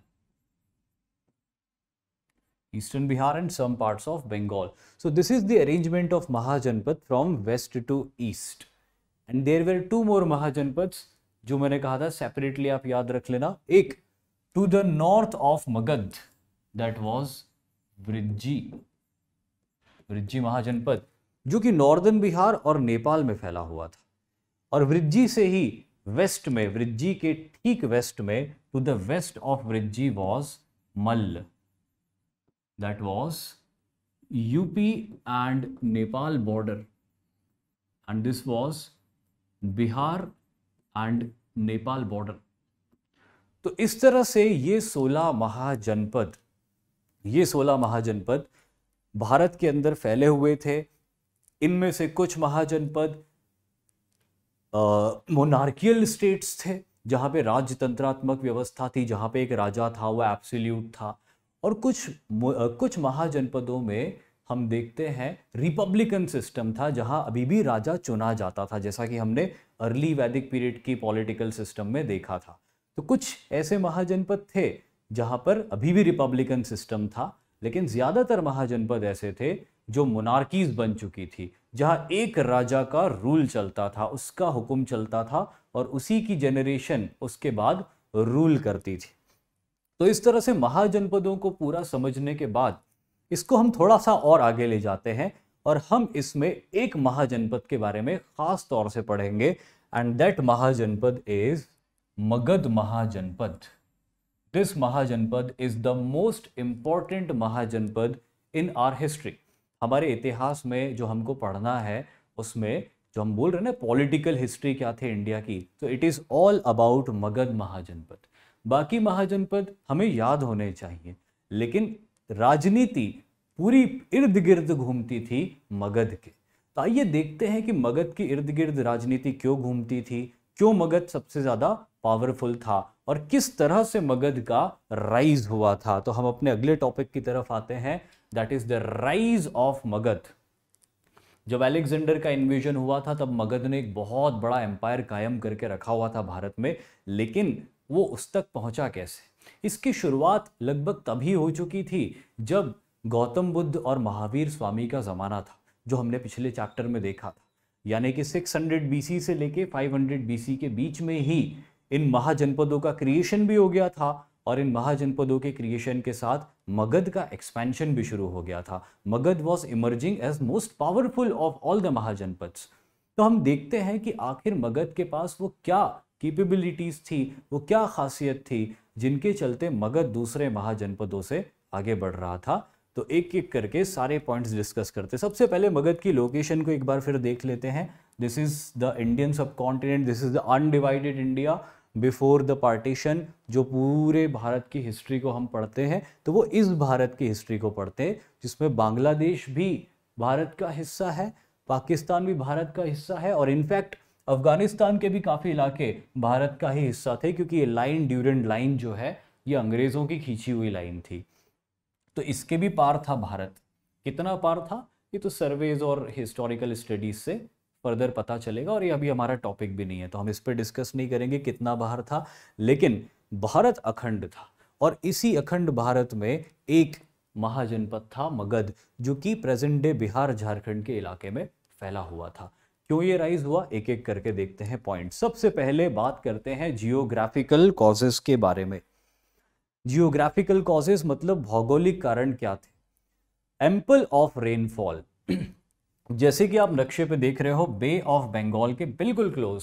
Eastern Bihar and some parts of Bengal. So this is the arrangement of Mahajanpat from west to east. And there were two more Mahajanpats जो मैंने कहा था separately आप याद रख लेना. एक to the north of Magadh, that was Vrijji, Vrijji mahajanapada, जो कि नॉर्दर्न बिहार और नेपाल में फैला हुआ था. और वृज्जी से ही वेस्ट में, वृज्जी के ठीक वेस्ट में, to the west of Vrijji was Malla, that was UP and Nepal border. And this was Bihar and Nepal border. तो इस तरह से ये 16 महाजनपद भारत के अंदर फैले हुए थे. इनमें से कुछ महाजनपद मोनार्कियल स्टेट्स थे, जहाँ पे राजतंत्रात्मक व्यवस्था थी, जहाँ पे एक राजा था, वह एब्सोल्यूट था. और कुछ महाजनपदों में हम देखते हैं रिपब्लिकन सिस्टम था, जहां अभी भी राजा चुना जाता था, जैसा कि हमने अर्ली वैदिक पीरियड की पॉलिटिकल सिस्टम में देखा था. तो कुछ ऐसे महाजनपद थे जहां पर अभी भी रिपब्लिकन सिस्टम था, लेकिन ज़्यादातर महाजनपद ऐसे थे जो मोनार्कीज बन चुकी थी, जहां एक राजा का रूल चलता था, उसका हुक्म चलता था और उसी की जनरेशन उसके बाद रूल करती थी. तो इस तरह से महाजनपदों को पूरा समझने के बाद इसको हम थोड़ा सा और आगे ले जाते हैं और हम इसमें एक महाजनपद के बारे में खास तौर से पढ़ेंगे. And that mahajanapada is Magadh mahajanapada. This mahajanapada is the most important mahajanapada in our history. हमारे इतिहास में जो हमको पढ़ना है उसमें जो हम बोल रहे हैं ना पॉलिटिकल हिस्ट्री क्या थे इंडिया की, तो it is all about Magadh mahajanapada. बाकी महाजनपद हमें याद होने चाहिए, लेकिन राजनीति पूरी इर्द गिर्द घूमती थी मगध के. तो आइए देखते हैं कि मगध के इर्द गिर्द राजनीति क्यों घूमती थी, क्यों मगध सबसे ज़्यादा पावरफुल था और किस तरह से मगध का राइज हुआ था. तो हम अपने अगले टॉपिक की तरफ आते हैं, that is the rise of Magadh. जब एलेक्जेंडर का इन्वेजन हुआ था तब मगध ने एक बहुत बड़ा एम्पायर कायम करके रखा हुआ था भारत में, लेकिन वो उस तक पहुँचा कैसे? इसकी शुरुआत लगभग तभी हो चुकी थी जब गौतम बुद्ध और महावीर स्वामी का ज़माना था, जो हमने पिछले चैप्टर में देखा था. यानी कि 600 बीसी से लेके 500 बीसी के बीच में ही इन महाजनपदों का क्रिएशन भी हो गया था और इन महाजनपदों के क्रिएशन के साथ मगध का एक्सपेंशन भी शुरू हो गया था. Magadh was emerging as most powerful of all the mahajanapadas. तो हम देखते हैं कि आखिर मगध के पास वो क्या कैपेबिलिटीज़ थी, वो क्या खासियत थी जिनके चलते मगध दूसरे महाजनपदों से आगे बढ़ रहा था. तो एक एक करके सारे पॉइंट्स डिस्कस करते. सबसे पहले मगध की लोकेशन को एक बार फिर देख लेते हैं. This is the Indian subcontinent, this is the undivided India before the partition. जो पूरे भारत की हिस्ट्री को हम पढ़ते हैं तो वो इस भारत की हिस्ट्री को पढ़ते हैं जिसमें बांग्लादेश भी भारत का हिस्सा है, पाकिस्तान भी भारत का हिस्सा है और इनफैक्ट अफगानिस्तान के भी काफ़ी इलाके भारत का ही हिस्सा थे, क्योंकि ये लाइन ड्यूरेंट लाइन जो है ये अंग्रेज़ों की खींची हुई लाइन थी। तो इसके भी पार था भारत। कितना पार था ये तो सर्वेज और हिस्टोरिकल स्टडीज़ से फर्दर पता चलेगा, और ये अभी हमारा टॉपिक भी नहीं है तो हम इस पर डिस्कस नहीं करेंगे कितना बाहर था। लेकिन भारत अखंड था, और इसी अखंड भारत में एक महाजनपद था मगध, जो कि प्रेजेंट डे बिहार झारखंड के इलाके में फैला हुआ था। क्यों ये राइज हुआ, एक एक करके देखते हैं पॉइंट। सबसे पहले बात करते हैं जियोग्राफिकल कॉजेस के बारे में। जियोग्राफिकल कॉजेस मतलब भौगोलिक कारण क्या थे। एम्पल ऑफ रेनफॉल, जैसे कि आप नक्शे पे देख रहे हो बे ऑफ बंगाल के बिल्कुल क्लोज,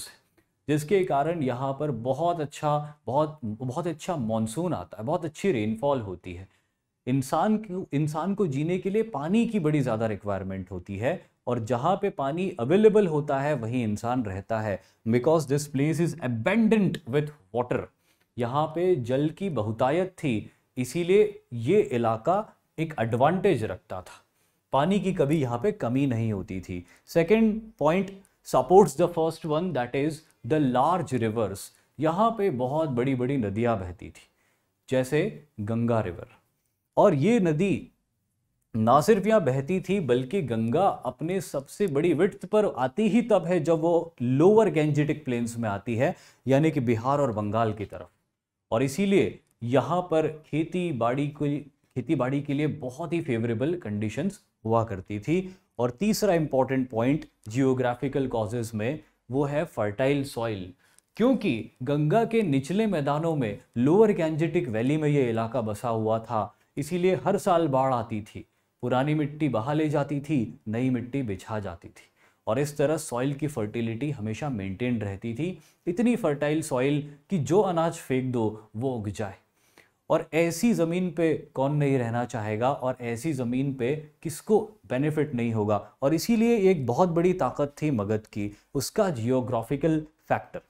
जिसके कारण यहाँ पर बहुत अच्छा मॉनसून आता है, बहुत अच्छी रेनफॉल होती है। इंसान को जीने के लिए पानी की बड़ी ज़्यादा रिक्वायरमेंट होती है, और जहाँ पे पानी अवेलेबल होता है वहीं इंसान रहता है। Because this place is abundant with water, यहाँ पे जल की बहुतायत थी, इसीलिए ये इलाका एक एडवांटेज रखता था, पानी की कभी यहाँ पे कमी नहीं होती थी। Second point supports the first one, that is the large rivers. यहाँ पे बहुत बड़ी बड़ी नदियाँ बहती थी, जैसे गंगा रिवर, और ये नदी ना सिर्फ यहाँ बहती थी बल्कि गंगा अपने सबसे बड़ी विड्थ पर आती ही तब है जब वो लोअर गैंजेटिक प्लेन्स में आती है, यानी कि बिहार और बंगाल की तरफ। और इसीलिए यहाँ पर खेती बाड़ी के लिए बहुत ही फेवरेबल कंडीशंस हुआ करती थी। और तीसरा इम्पॉर्टेंट पॉइंट जियोग्राफिकल कॉजेज में वो है फर्टाइल सॉइल, क्योंकि गंगा के निचले मैदानों में लोअर गैंजेटिक वैली में ये इलाका बसा हुआ था, इसीलिए हर साल बाढ़ आती थी, पुरानी मिट्टी बहा ले जाती थी, नई मिट्टी बिछा जाती थी, और इस तरह सॉइल की फर्टिलिटी हमेशा मेंटेन रहती थी। इतनी फर्टाइल सॉइल कि जो अनाज फेंक दो वो उग जाए, और ऐसी ज़मीन पे कौन नहीं रहना चाहेगा, और ऐसी ज़मीन पे किसको बेनिफिट नहीं होगा। और इसीलिए एक बहुत बड़ी ताकत थी मगध की, उसका geographical factor.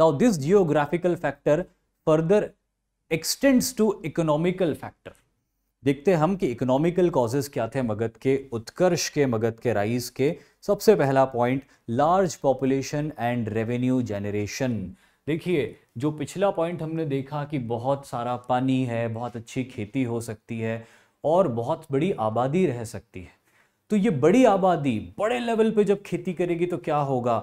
Now this geographical factor further extends to economical factor. देखते हैं हम कि इकोनॉमिकल कॉजेस क्या थे मगध के उत्कर्ष के, मगध के राइज के। सबसे पहला point large population and revenue generation. देखिए जो पिछला पॉइंट हमने देखा कि बहुत सारा पानी है, बहुत अच्छी खेती हो सकती है, और बहुत बड़ी आबादी रह सकती है, तो ये बड़ी आबादी बड़े लेवल पे जब खेती करेगी तो क्या होगा,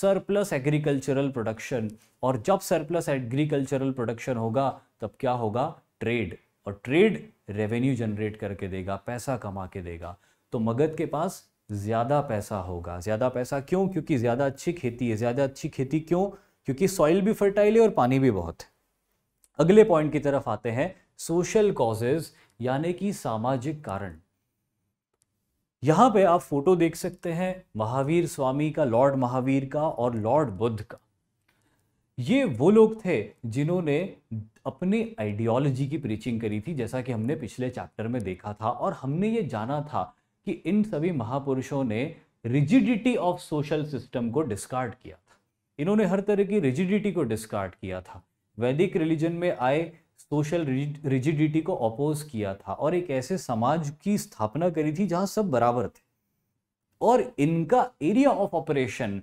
सरप्लस एग्रीकल्चरल प्रोडक्शन, और जब सरप्लस एग्रीकल्चरल प्रोडक्शन होगा तब क्या होगा, ट्रेड, और ट्रेड रेवेन्यू जनरेट करके देगा, पैसा कमा के देगा। तो मगध के पास ज़्यादा पैसा होगा। ज़्यादा पैसा क्यों, क्योंकि ज़्यादा अच्छी खेती है। ज़्यादा अच्छी खेती क्यों, क्योंकि सॉइल भी फर्टाइल है और पानी भी बहुत है। अगले पॉइंट की तरफ आते हैं सोशल कॉजेज, यानी कि सामाजिक कारण। यहाँ पे आप फोटो देख सकते हैं महावीर स्वामी का, लॉर्ड महावीर का और लॉर्ड बुद्ध का। ये वो लोग थे जिन्होंने अपने आइडियोलॉजी की प्रीचिंग करी थी, जैसा कि हमने पिछले चैप्टर में देखा था, और हमने ये जाना था कि इन सभी महापुरुषों ने रिजिडिटी ऑफ सोशल सिस्टम को डिस्कार्ड किया था। इन्होंने हर तरह की रिजिडिटी को डिस्कार्ड किया था, वैदिक रिलीजन में आए सोशल रिजिडिटी को अपोज किया था, और एक ऐसे समाज की स्थापना करी थी जहां सब बराबर थे, और इनका area of operation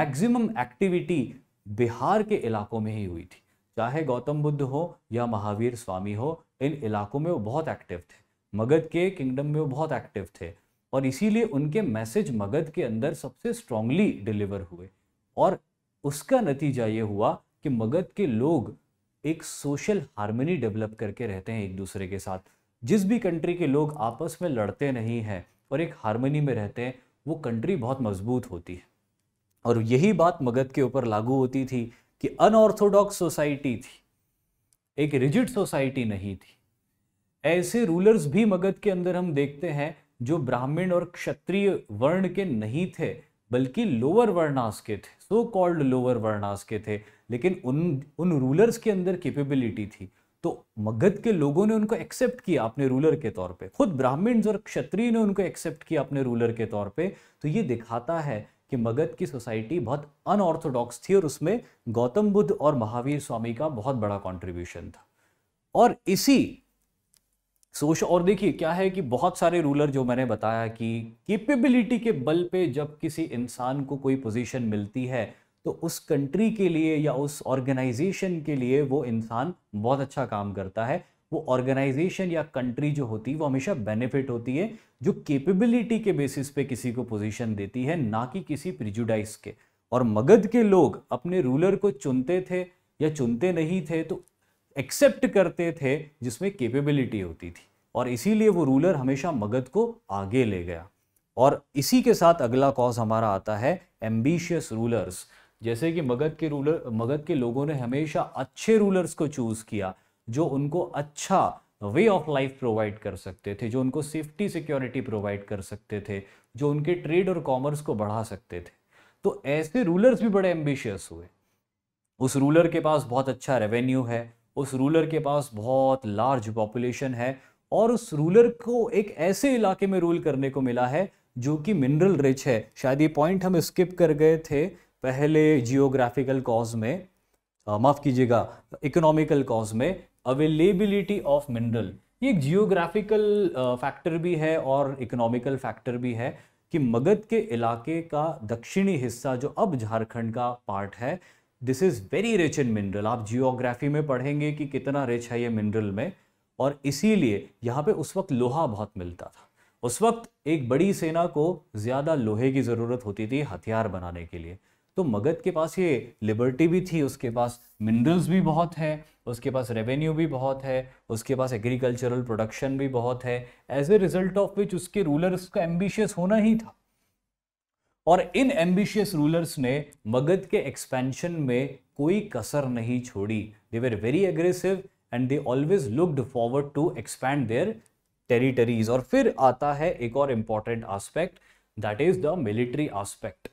maximum activity Bihar के इलाकों में ही हुई थी। चाहे गौतम बुद्ध हो या महावीर स्वामी हो, इन इलाकों में वो बहुत एक्टिव थे, मगध के किंगडम में वो बहुत एक्टिव थे, और इसीलिए उनके मैसेज मगध के अंदर सबसे स्ट्रांगली डिलीवर हुए। और उसका नतीजा ये हुआ कि मगध के लोग एक सोशल हार्मनी डेवलप करके रहते हैं एक दूसरे के साथ। जिस भी कंट्री के लोग आपस में लड़ते नहीं हैं और एक हार्मनी में रहते हैं, वो कंट्री बहुत मजबूत होती है। और यही बात मगध के ऊपर लागू होती थी कि अनऑर्थोडॉक्स सोसाइटी थी, एक रिजिड सोसाइटी नहीं थी। ऐसे रूलर्स भी मगध के अंदर हम देखते हैं जो ब्राह्मण और क्षत्रिय वर्ण के नहीं थे, बल्कि लोअर वर्णास के थे, सो कॉल्ड लोअर वर्णास के थे, लेकिन उन रूलर्स के अंदर कैपेबिलिटी थी। तो मगध के लोगों ने उनको एक्सेप्ट किया अपने रूलर के तौर पे, खुद ब्राह्मण और क्षत्रिय ने उनको एक्सेप्ट किया अपने रूलर के तौर पे। तो ये दिखाता है कि मगध की सोसाइटी बहुत अनऑर्थोडॉक्स थी, और उसमें गौतम बुद्ध और महावीर स्वामी का बहुत बड़ा कॉन्ट्रीब्यूशन था। और इसी सोच। और देखिए क्या है कि बहुत सारे रूलर जो मैंने बताया कि कैपेबिलिटी के बल पे जब किसी इंसान को कोई पोजीशन मिलती है तो उस कंट्री के लिए या उस ऑर्गेनाइजेशन के लिए वो इंसान बहुत अच्छा काम करता है। वो ऑर्गेनाइजेशन या कंट्री जो होती है वो हमेशा बेनिफिट होती है जो कैपेबिलिटी के बेसिस पे किसी को पोजीशन देती है, ना कि किसी प्रिजुडाइस के। और मगध के लोग अपने रूलर को चुनते थे या चुनते नहीं थे तो एक्सेप्ट करते थे जिसमें कैपेबिलिटी होती थी, और इसीलिए वो रूलर हमेशा मगध को आगे ले गया। और इसी के साथ अगला कॉज हमारा आता है एम्बिशियस रूलर्स। जैसे कि मगध के लोगों ने हमेशा अच्छे रूलर्स को चूज़ किया जो उनको अच्छा वे ऑफ लाइफ प्रोवाइड कर सकते थे, जो उनको सेफ्टी सिक्योरिटी प्रोवाइड कर सकते थे, जो उनके ट्रेड और कॉमर्स को बढ़ा सकते थे। तो ऐसे रूलर्स भी बड़े एम्बिशियस हुए। उस रूलर के पास बहुत अच्छा रेवेन्यू है, उस रूलर के पास बहुत लार्ज पॉपुलेशन है, और उस रूलर को एक ऐसे इलाके में रूल करने को मिला है जो कि मिनरल रिच है। शायद ये पॉइंट हम स्किप कर गए थे पहले जियोग्राफिकल कॉज में, माफ़ कीजिएगा इकोनॉमिकल कॉज में। अवेलेबिलिटी ऑफ मिनरल ये एक जियोग्राफिकल फैक्टर भी है और इकोनॉमिकल फैक्टर भी है कि मगध के इलाके का दक्षिणी हिस्सा जो अब झारखंड का पार्ट है, this is very rich in mineral. आप जियोग्राफी में पढ़ेंगे कि कितना रिच है ये मिनरल में, और इसीलिए यहाँ पे उस वक्त लोहा बहुत मिलता था। उस वक्त एक बड़ी सेना को ज़्यादा लोहे की ज़रूरत होती थी हथियार बनाने के लिए। तो मगध के पास ये लिबर्टी भी थी, उसके पास मिनरल्स भी बहुत है, उसके पास रेवेन्यू भी बहुत है, उसके पास एग्रीकल्चरल प्रोडक्शन भी बहुत है। As a result of which उसके रूलर्स का एम्बिशियस होना ही था, और इन एम्बिशियस रूलर्स ने मगध के एक्सपेंशन में कोई कसर नहीं छोड़ी। They were very aggressive and they always looked forward to expand their territories. और फिर आता है एक और important aspect, that is the military aspect.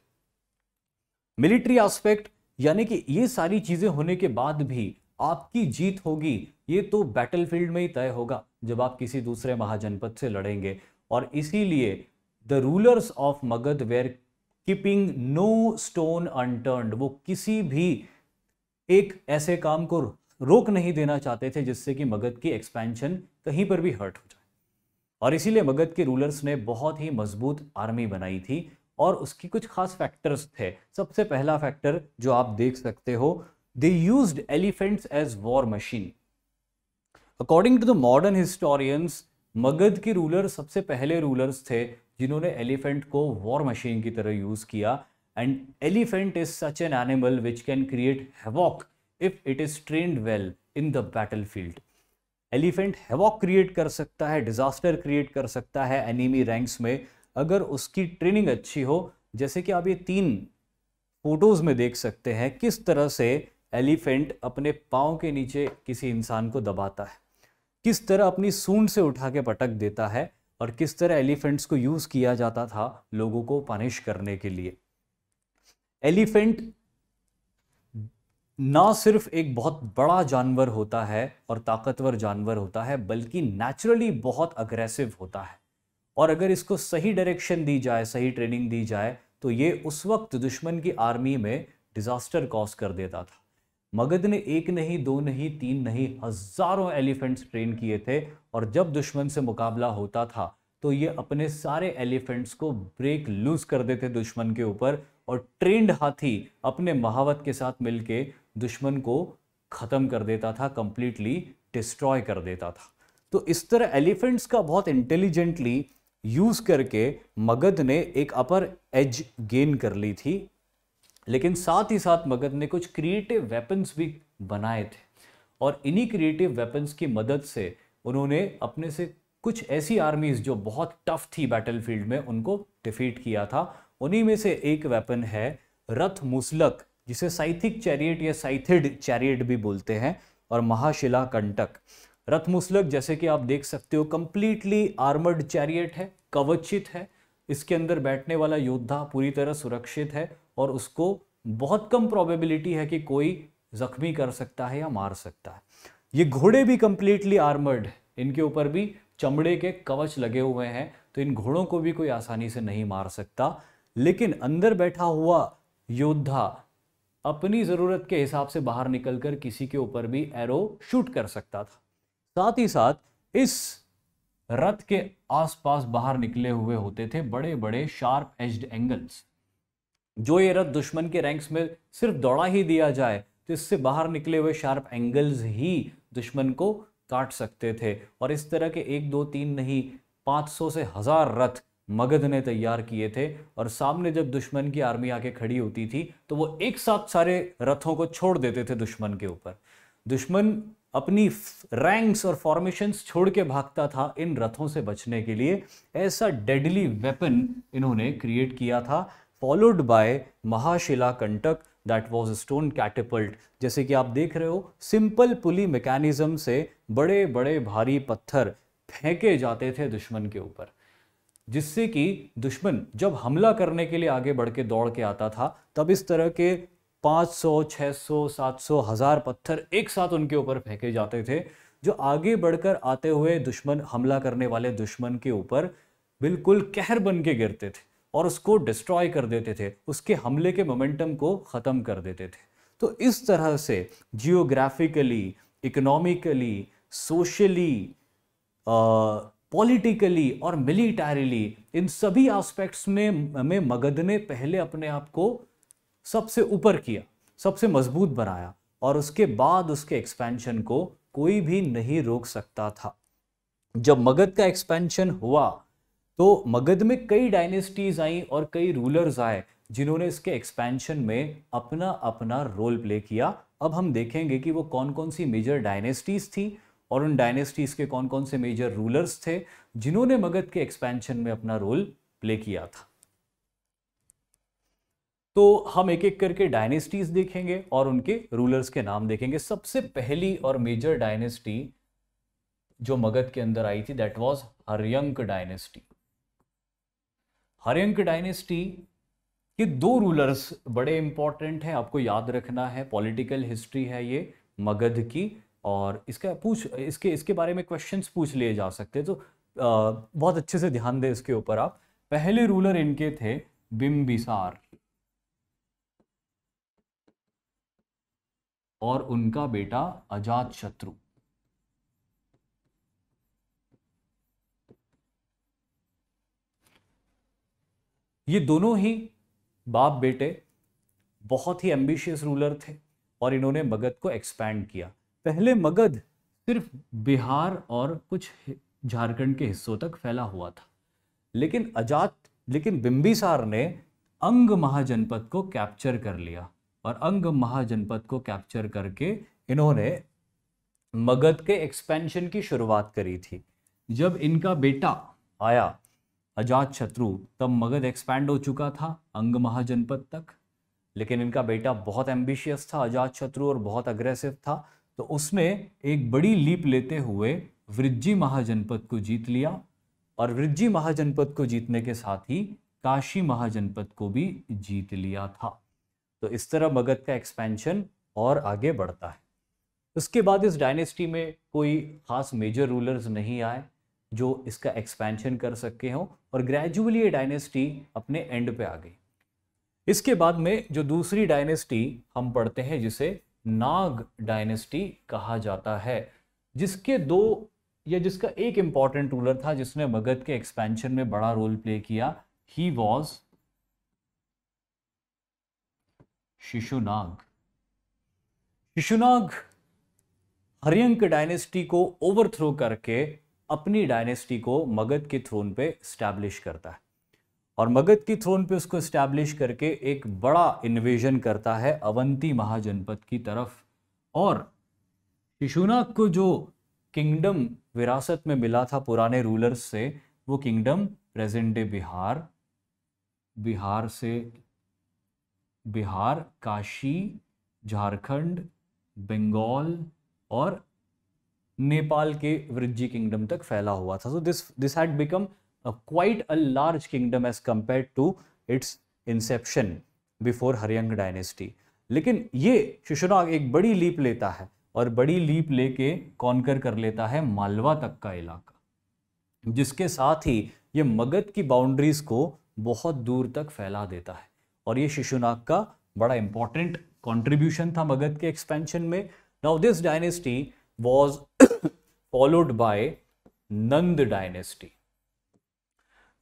Military aspect यानी कि ये सारी चीज़ें होने के बाद भी आपकी जीत होगी ये तो बैटलफील्ड में ही तय होगा जब आप किसी दूसरे महाजनपद से लड़ेंगे। और इसीलिए the rulers of Magadh were keeping no stone unturned. वो किसी भी एक ऐसे काम को रोक नहीं देना चाहते थे जिससे कि मगध की एक्सपेंशन कहीं पर भी हर्ट हो जाए। और इसीलिए मगध के रूलर्स ने बहुत ही मजबूत आर्मी बनाई थी, और उसकी कुछ खास फैक्टर्स थे। सबसे पहला फैक्टर जो आप देख सकते हो, they used elephants as war machine. According to the modern historians, Magadh के रूलर सबसे पहले रूलर्स थे जिन्होंने एलिफेंट को वॉर मशीन की तरह यूज़ किया। And elephant is such an animal which can create havoc if it is trained well in the battlefield. Elephant havoc create कर सकता है, डिजास्टर क्रिएट कर सकता है एनिमी रैंक्स में, अगर उसकी ट्रेनिंग अच्छी हो। जैसे कि आप ये तीन फोटोज़ में देख सकते हैं किस तरह से एलिफेंट अपने पाँव के नीचे किसी इंसान को दबाता है, किस तरह अपनी सूंड से उठा के पटक देता है, और किस तरह एलिफेंट्स को यूज़ किया जाता था लोगों को पनिश करने के लिए। एलिफेंट ना सिर्फ एक बहुत बड़ा जानवर होता है और ताकतवर जानवर होता है, बल्कि नेचुरली बहुत अग्रेसिव होता है। और अगर इसको सही डायरेक्शन दी जाए, सही ट्रेनिंग दी जाए, तो ये उस वक्त दुश्मन की आर्मी में डिज़ास्टर कॉज कर देता था। मगध ने एक नहीं, दो नहीं, तीन नहीं, हज़ारों एलिफेंट्स ट्रेन किए थे, और जब दुश्मन से मुकाबला होता था तो ये अपने सारे एलिफेंट्स को ब्रेक लूज कर देते दुश्मन के ऊपर, और ट्रेंड हाथी अपने महावत के साथ मिलके दुश्मन को ख़त्म कर देता था, कंप्लीटली डिस्ट्रॉय कर देता था। तो इस तरह एलिफेंट्स का बहुत इंटेलिजेंटली यूज़ करके मगध ने एक अपर एज गेन कर ली थी। लेकिन साथ ही साथ मगध ने कुछ क्रिएटिव वेपन्स भी बनाए थे, और इन्हीं क्रिएटिव वेपन्स की मदद से उन्होंने अपने से कुछ ऐसी आर्मीज़ जो बहुत टफ थी बैटलफील्ड में, उनको डिफीट किया था। उन्हीं में से एक वेपन है रथ मुसलक, जिसे साइथिक चैरियट या साइथिड चैरियट भी बोलते हैं, और महाशिला कंटक। रथ मुसलक जैसे कि आप देख सकते हो कंप्लीटली आर्मर्ड चैरियट है, कवचित है, इसके अंदर बैठने वाला योद्धा पूरी तरह सुरक्षित है, और उसको बहुत कम प्रोबेबिलिटी है कि कोई जख्मी कर सकता है या मार सकता है। ये घोड़े भी कंप्लीटली आर्मर्ड है, इनके ऊपर भी चमड़े के कवच लगे हुए हैं, तो इन घोड़ों को भी कोई आसानी से नहीं मार सकता। लेकिन अंदर बैठा हुआ योद्धा अपनी ज़रूरत के हिसाब से बाहर निकलकर किसी के ऊपर भी एरो शूट कर सकता था। साथ ही साथ इस रथ के आसपास बाहर निकले हुए होते थे बड़े बड़े शार्प एज्ड एंगल्स। जो ये रथ दुश्मन के रैंक्स में सिर्फ दौड़ा ही दिया जाए तो इससे बाहर निकले हुए शार्प एंगल्स ही दुश्मन को काट सकते थे। और इस तरह के 1, 2, 3 नहीं 500 से 1000 रथ मगध ने तैयार किए थे। और सामने जब दुश्मन की आर्मी आके खड़ी होती थी तो वो एक साथ सारे रथों को छोड़ देते थे दुश्मन के ऊपर। दुश्मन अपनी रैंक्स और फॉर्मेशंस छोड़ के भागता था इन रथों से बचने के लिए। ऐसा डेडली वेपन इन्होंने क्रिएट किया था, followed by Mahashilakantaka that was stone catapult. जैसे कि आप देख रहे हो, सिंपल पुली मैकेनिज्म से बड़े बड़े भारी पत्थर फेंके जाते थे दुश्मन के ऊपर, जिससे कि दुश्मन जब हमला करने के लिए आगे बढ़ के दौड़ के आता था तब इस तरह के 500, 600, 700, 1000 पत्थर एक साथ उनके ऊपर फेंके जाते थे, जो आगे बढ़कर आते हुए दुश्मन हमला करने वाले दुश्मन के ऊपर बिल्कुल कहर बन के गिरते थे और उसको डिस्ट्रॉय कर देते थे, उसके हमले के मोमेंटम को ख़त्म कर देते थे। तो इस तरह से जियोग्राफिकली, इकोनॉमिकली, सोशली, पॉलिटिकली और मिलिटरीली इन सभी एस्पेक्ट्स में मगध ने पहले अपने आप को सबसे ऊपर किया, सबसे मजबूत बनाया और उसके बाद उसके एक्सपेंशन को कोई भी नहीं रोक सकता था। जब मगध का एक्सपेंशन हुआ तो मगध में कई डायनेस्टीज आई और कई रूलर्स आए जिन्होंने इसके एक्सपेंशन में अपना अपना रोल प्ले किया। अब हम देखेंगे कि वो कौन कौन सी मेजर डायनेस्टीज थी और उन डायनेस्टीज के कौन कौन से मेजर रूलर्स थे जिन्होंने मगध के एक्सपेंशन में अपना रोल प्ले किया था। तो हम एक एक करके डायनेस्टीज देखेंगे और उनके रूलर्स के नाम देखेंगे। सबसे पहली और मेजर डायनेस्टी जो मगध के अंदर आई थी that was Haryanka dynasty. Haryanka dynasty के 2 रूलर्स बड़े इंपॉर्टेंट हैं, आपको याद रखना है। पॉलिटिकल हिस्ट्री है ये मगध की और इसके बारे में क्वेश्चंस पूछ लिए जा सकते हैं, तो बहुत अच्छे से ध्यान दें इसके ऊपर आप। पहले रूलर इनके थे बिंबिसार और उनका बेटा अजात शत्रु। ये दोनों ही बाप बेटे बहुत ही एम्बिशियस रूलर थे और इन्होंने मगध को एक्सपैंड किया। पहले मगध सिर्फ बिहार और कुछ झारखंड के हिस्सों तक फैला हुआ था, लेकिन बिंबिसार ने अंग महाजनपद को कैप्चर कर लिया और अंग महाजनपद को कैप्चर करके इन्होंने मगध के एक्सपेंशन की शुरुआत करी थी। जब इनका बेटा आया अजात शत्रु तब मगध एक्सपैंड हो चुका था अंग महाजनपद तक, लेकिन इनका बेटा बहुत एम्बिशियस था अजात शत्रु और बहुत अग्रेसिव था, तो उसने एक बड़ी लीप लेते हुए वृज्जी महाजनपद को जीत लिया और वृज्जी महाजनपद को जीतने के साथ ही काशी महाजनपद को भी जीत लिया था। तो इस तरह मगध का एक्सपेंशन और आगे बढ़ता है। उसके बाद इस डायनेस्टी में कोई खास मेजर रूलर्स नहीं आए जो इसका एक्सपेंशन कर सके हों और ग्रेजुअली ये डायनेस्टी अपने एंड पे आ गई। इसके बाद में जो दूसरी डायनेस्टी हम पढ़ते हैं जिसे नाग डायनेस्टी कहा जाता है, जिसके 2 या जिसका एक इम्पॉर्टेंट रूलर था जिसने मगध के एक्सपेंशन में बड़ा रोल प्ले किया। He was Shishunaga. Shishunaga Haryanka dynasty को ओवरथ्रो करके अपनी डायनेस्टी को मगध के थ्रोन पे स्टैब्लिश करता है और मगध की थ्रोन पे उसको स्टैब्लिश करके एक बड़ा इन्वेजन करता है अवंती महाजनपद की तरफ। और शिशुनाग को जो किंगडम विरासत में मिला था पुराने रूलर्स से, वो kingdom present day Bihar, Kashi, Jharkhand, Bengal और नेपाल के वृज्जी किंगडम तक फैला हुआ था। So this had become quite a large kingdom as compare to its inception before Haryanka dynasty. लेकिन ये शिशुनाग एक बड़ी लीप लेता है और बड़ी लीप लेके कॉन्कर कर लेता है मालवा तक का इलाका, जिसके साथ ही ये मगध की बाउंड्रीज को बहुत दूर तक फैला देता है। और ये शिशुनाग का बड़ा इंपॉर्टेंट कॉन्ट्रीब्यूशन था मगध के एक्सपेंशन में। Now this dynasty was followed by Nanda dynasty,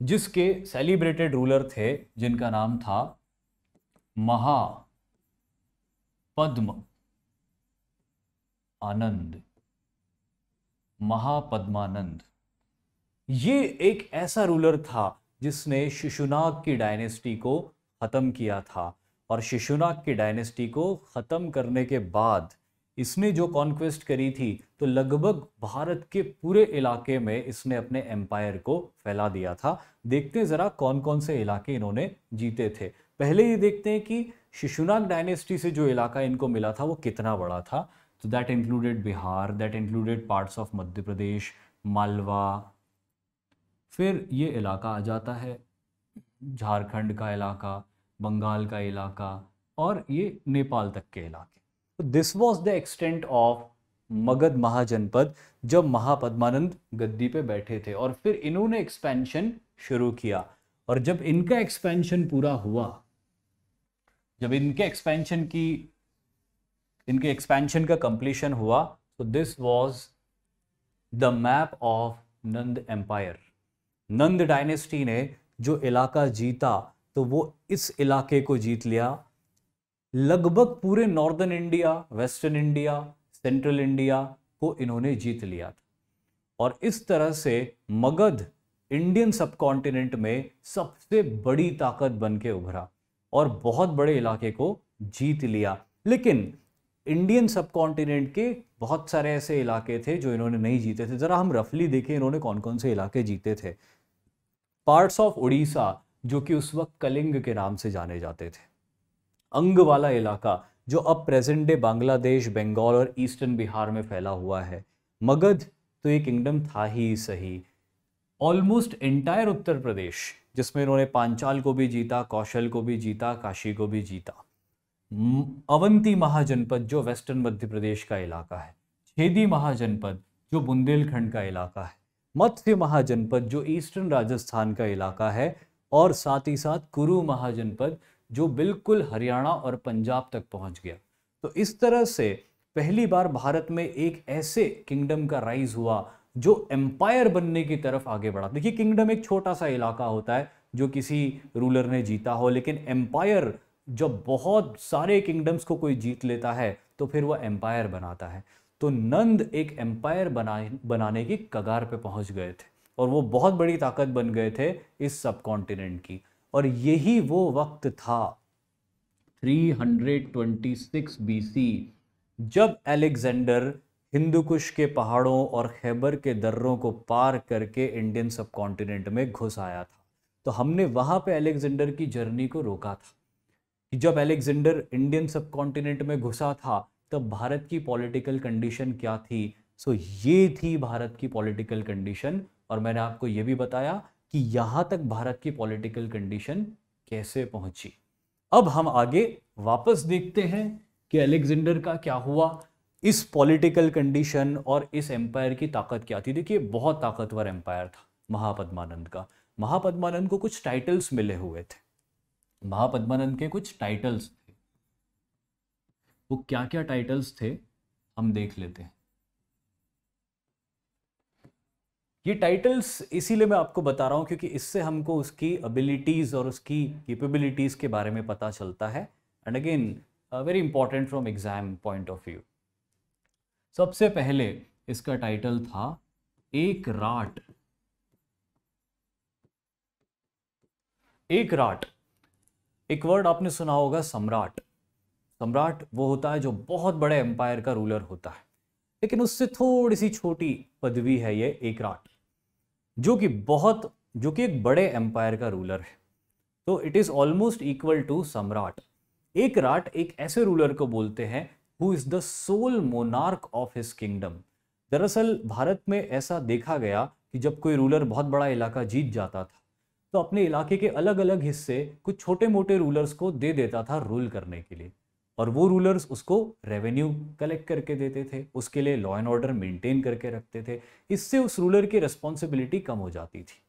जिसके सेलिब्रेटेड रूलर थे जिनका नाम था महापद्मानंद। ये एक ऐसा रूलर था जिसने शिशुनाग की डायनेस्टी को ख़त्म किया था, और शिशुनाग की डायनेस्टी को ख़त्म करने के बाद इसने जो कॉन्क्वेस्ट करी थी तो लगभग भारत के पूरे इलाके में इसने अपने एम्पायर को फैला दिया था। देखते हैं ज़रा कौन कौन से इलाके इन्होंने जीते थे। पहले ये देखते हैं कि शिशुनाग डायनेस्टी से जो इलाका इनको मिला था वो कितना बड़ा था। तो that included Bihar, that included parts of Madhya Pradesh, Malwa, फिर ये इलाका आ जाता है झारखंड का इलाका, बंगाल का इलाका और ये नेपाल तक के इलाके। This was the extent of Magadh mahajanapada जब महापद्मानंद गद्दी पे बैठे थे, और फिर इन्होंने एक्सपेंशन शुरू किया। और जब इनका एक्सपेंशन पूरा हुआ, जब इनके एक्सपेंशन का कंप्लीशन हुआ, तो this was the map of Nand empire. Nanda dynasty ने जो इलाका जीता तो वो इस इलाके को जीत लिया। लगभग पूरे northern India, western India, central India को इन्होंने जीत लिया था। और इस तरह से मगध इंडियन सबकॉन्टिनेंट में सबसे बड़ी ताकत बन के उभरा और बहुत बड़े इलाके को जीत लिया। लेकिन इंडियन सबकॉन्टिनेंट के बहुत सारे ऐसे इलाके थे जो इन्होंने नहीं जीते थे। ज़रा हम रफली देखें इन्होंने कौन कौन से इलाके जीते थे। पार्ट्स ऑफ उड़ीसा जो कि उस वक्त कलिंग के नाम से जाने जाते थे, अंग वाला इलाका जो अब प्रेजेंट डे बांग्लादेश, बंगाल और ईस्टर्न बिहार में फैला हुआ है। मगध तो ये किंगडम था ही सही, ऑलमोस्ट एंटायर उत्तर प्रदेश जिसमें इन्होंने पांचाल को भी जीता, कौशल को भी जीता, काशी को भी जीता। अवंती महाजनपद जो वेस्टर्न मध्य प्रदेश का इलाका है, छेदी महाजनपद जो बुंदेलखंड का इलाका है, मत्स्य महाजनपद जो ईस्टर्न राजस्थान का इलाका है, और साथ ही साथ कुरु महाजनपद जो बिल्कुल हरियाणा और पंजाब तक पहुंच गया। तो इस तरह से पहली बार भारत में एक ऐसे किंगडम का राइज हुआ जो एम्पायर बनने की तरफ आगे बढ़ा। देखिए किंगडम एक छोटा सा इलाका होता है जो किसी रूलर ने जीता हो, लेकिन एम्पायर जब बहुत सारे किंगडम्स को कोई जीत लेता है तो फिर वह एम्पायर बनाता है। तो नंद एक एम्पायर बनाने की कगार पर पहुँच गए थे और वो बहुत बड़ी ताकत बन गए थे इस सब कॉन्टिनेंट की। और यही वो वक्त था 326 बीसी जब एलेक्जेंडर हिंदुकुश के पहाड़ों और खैबर के दर्रों को पार करके इंडियन सबकॉन्टिनेंट में घुस आया था। तो हमने वहाँ पे एलेक्जेंडर की जर्नी को रोका था कि जब एलेक्जेंडर इंडियन सबकॉन्टिनेंट में घुसा था तब भारत की पॉलिटिकल कंडीशन क्या थी। सो ये थी भारत की पॉलिटिकल कंडीशन, और मैंने आपको ये भी बताया कि यहाँ तक भारत की पॉलिटिकल कंडीशन कैसे पहुँची। अब हम आगे वापस देखते हैं कि एलेक्जेंडर का क्या हुआ, इस पॉलिटिकल कंडीशन और इस एम्पायर की ताकत क्या थी। देखिए बहुत ताकतवर एम्पायर था महापद्मानंद का। महापद्मानंद को कुछ टाइटल्स मिले हुए थे, महापद्मानंद के कुछ टाइटल्स थे। वो क्या क्या टाइटल्स थे हम देख लेते हैं। ये टाइटल्स इसीलिए मैं आपको बता रहा हूँ क्योंकि इससे हमको उसकी एबिलिटीज़ और उसकी कैपेबिलिटीज़ के बारे में पता चलता है, and again very important from exam point of view. सबसे पहले इसका टाइटल था एक राट। एक वर्ड आपने सुना होगा सम्राट। सम्राट वो होता है जो बहुत बड़े एम्पायर का रूलर होता है, लेकिन उससे थोड़ी सी छोटी पदवी है ये एक राट जो कि एक बड़े एम्पायर का रूलर है। तो it is almost equal to samrat. एक राट एक ऐसे रूलर को बोलते हैं who is the sole monarch of his kingdom. दरअसल भारत में ऐसा देखा गया कि जब कोई रूलर बहुत बड़ा इलाका जीत जाता था तो अपने इलाके के अलग अलग हिस्से कुछ छोटे मोटे रूलर्स को दे देता था रूल करने के लिए, और वो रूलर्स उसको रेवेन्यू कलेक्ट करके देते थे, उसके लिए लॉ एंड ऑर्डर मेंटेन करके रखते थे। इससे उस रूलर की रिस्पॉन्सिबिलिटी कम हो जाती थी।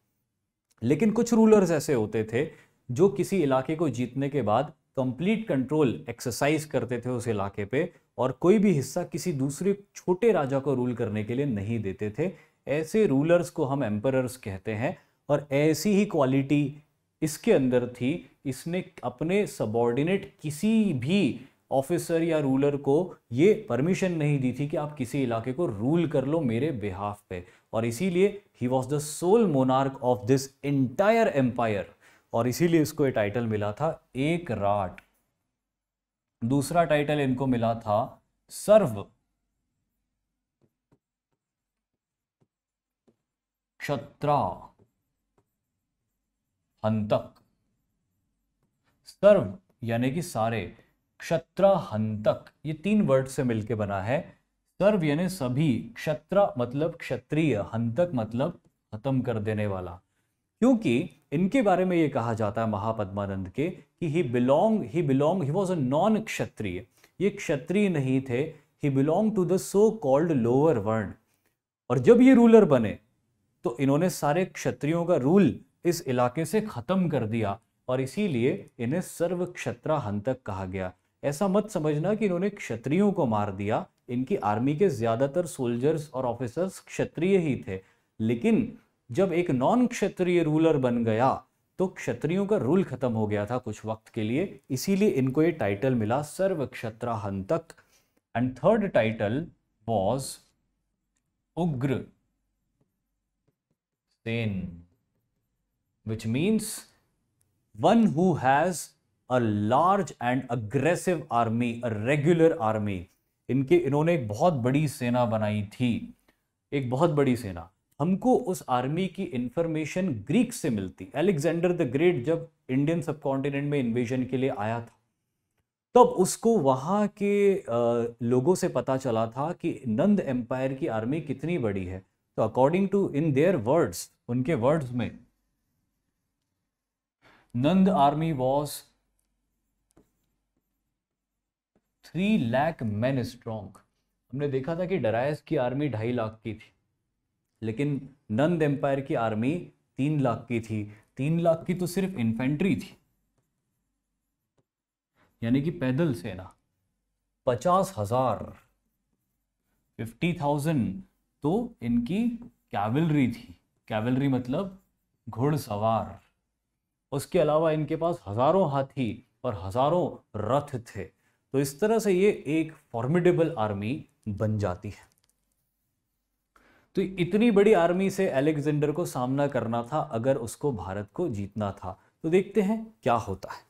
लेकिन कुछ रूलर्स ऐसे होते थे जो किसी इलाके को जीतने के बाद कंप्लीट कंट्रोल एक्सरसाइज करते थे उस इलाके पे, और कोई भी हिस्सा किसी दूसरे छोटे राजा को रूल करने के लिए नहीं देते थे। ऐसे रूलर्स को हम एम्परर्स कहते हैं, और ऐसी ही क्वालिटी इसके अंदर थी। इसने अपने सबॉर्डिनेट किसी भी ऑफिसर या रूलर को ये परमिशन नहीं दी थी कि आप किसी इलाके को रूल कर लो मेरे बिहाफ पे, और इसीलिए he was the sole monarch of this entire empire, और इसीलिए इसको ये टाइटल मिला था एक राट। दूसरा टाइटल इनको मिला था सर्व क्षत्रा हंतक। सर्व यानी कि सारे, क्षत्रा हंतक ये तीन वर्ड से मिलके बना है। सर्व यानी सभी, क्षत्रा मतलब क्षत्रिय, हंतक मतलब खत्म कर देने वाला। क्योंकि इनके बारे में ये कहा जाता है महापद्मानंद के कि ही वॉज अ नॉन क्षत्रिय, ये क्षत्रिय नहीं थे, he belong to the so called lower varna. और जब ये रूलर बने तो इन्होंने सारे क्षत्रियों का रूल इस इलाके से खत्म कर दिया, और इसीलिए इन्हें सर्व क्षत्रा हंतक कहा गया। ऐसा मत समझना कि इन्होंने क्षत्रियों को मार दिया, इनकी आर्मी के ज्यादातर सोल्जर्स और ऑफिसर्स क्षत्रिय ही थे, लेकिन जब एक नॉन क्षत्रिय रूलर बन गया तो क्षत्रियों का रूल खत्म हो गया था कुछ वक्त के लिए, इसीलिए इनको ये टाइटल मिला सर्व क्षत्रा हंतक। And third title was Ugrasena, which means one who has a large and aggressive army, a regular army. इन्होंने एक बहुत बड़ी सेना बनाई थी, एक बहुत बड़ी सेना। हमको उस आर्मी की इंफॉर्मेशन ग्रीक से मिलती। एलेक्जेंडर द ग्रेट जब इंडियन सबकॉन्टिनेंट में इन्वेजन के लिए आया था तब उसको वहाँ के लोगों से पता चला था कि नंद एम्पायर की आर्मी कितनी बड़ी है। तो according to in their words, उनके वर्ड्स में, Nand army was 3 lakh men strong। हमने देखा था कि डेरियस की आर्मी 2.5 लाख की थी, लेकिन नंद एम्पायर की आर्मी 3 लाख की थी। 3 लाख की तो सिर्फ इन्फेंट्री थी, यानी कि पैदल सेना। 50,000 50,000 तो इनकी कैवलरी थी, कैवलरी मतलब घुड़सवार। उसके अलावा इनके पास हजारों हाथी और हजारों रथ थे। तो इस तरह से ये एक फॉर्मिडेबल आर्मी बन जाती है। तो इतनी बड़ी आर्मी से एलेक्जेंडर को सामना करना था अगर उसको भारत को जीतना था। तो देखते हैं क्या होता है।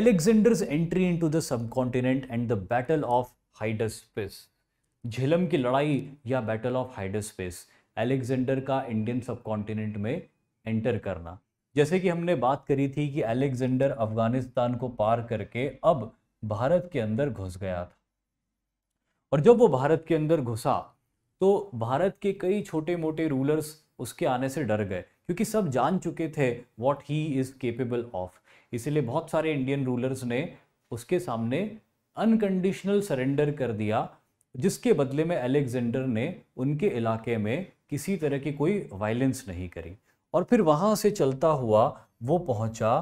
Alexander's entry into the subcontinent and the battle of Hydaspes, Jhelum की लड़ाई या बैटल ऑफ हाइडस्पिस, एलेक्जेंडर का इंडियन सबकॉन्टिनेंट में एंटर करना। जैसे कि हमने बात करी थी कि एलेक्जेंडर अफगानिस्तान को पार करके अब भारत के अंदर घुस गया था, और जब वो भारत के अंदर घुसा तो भारत के कई छोटे मोटे रूलर्स उसके आने से डर गए, क्योंकि सब जान चुके थे what he is capable of. इसलिए बहुत सारे इंडियन रूलर्स ने उसके सामने अनकंडीशनल सरेंडर कर दिया, जिसके बदले में एलेक्जेंडर ने उनके इलाके में किसी तरह की कोई वायलेंस नहीं करी। और फिर वहाँ से चलता हुआ वो पहुँचा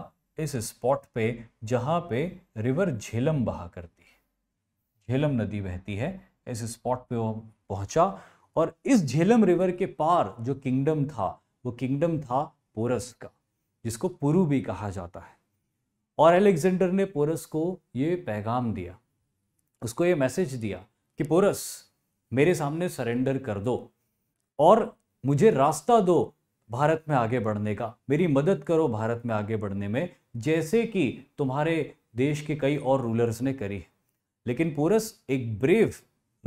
इस स्पॉट पे जहाँ पे रिवर झेलम बहा करती है, झेलम नदी बहती है। इस स्पॉट पे वो पहुँचा, और इस झेलम रिवर के पार जो किंगडम था वो किंगडम था पोरस का, जिसको कुरु भी कहा जाता है। और एलेक्जेंडर ने पोरस को ये पैगाम दिया, उसको ये मैसेज दिया कि पोरस मेरे सामने सरेंडर कर दो और मुझे रास्ता दो भारत में आगे बढ़ने का, मेरी मदद करो भारत में आगे बढ़ने में, जैसे कि तुम्हारे देश के कई और रूलर्स ने करी। लेकिन पोरस एक ब्रेव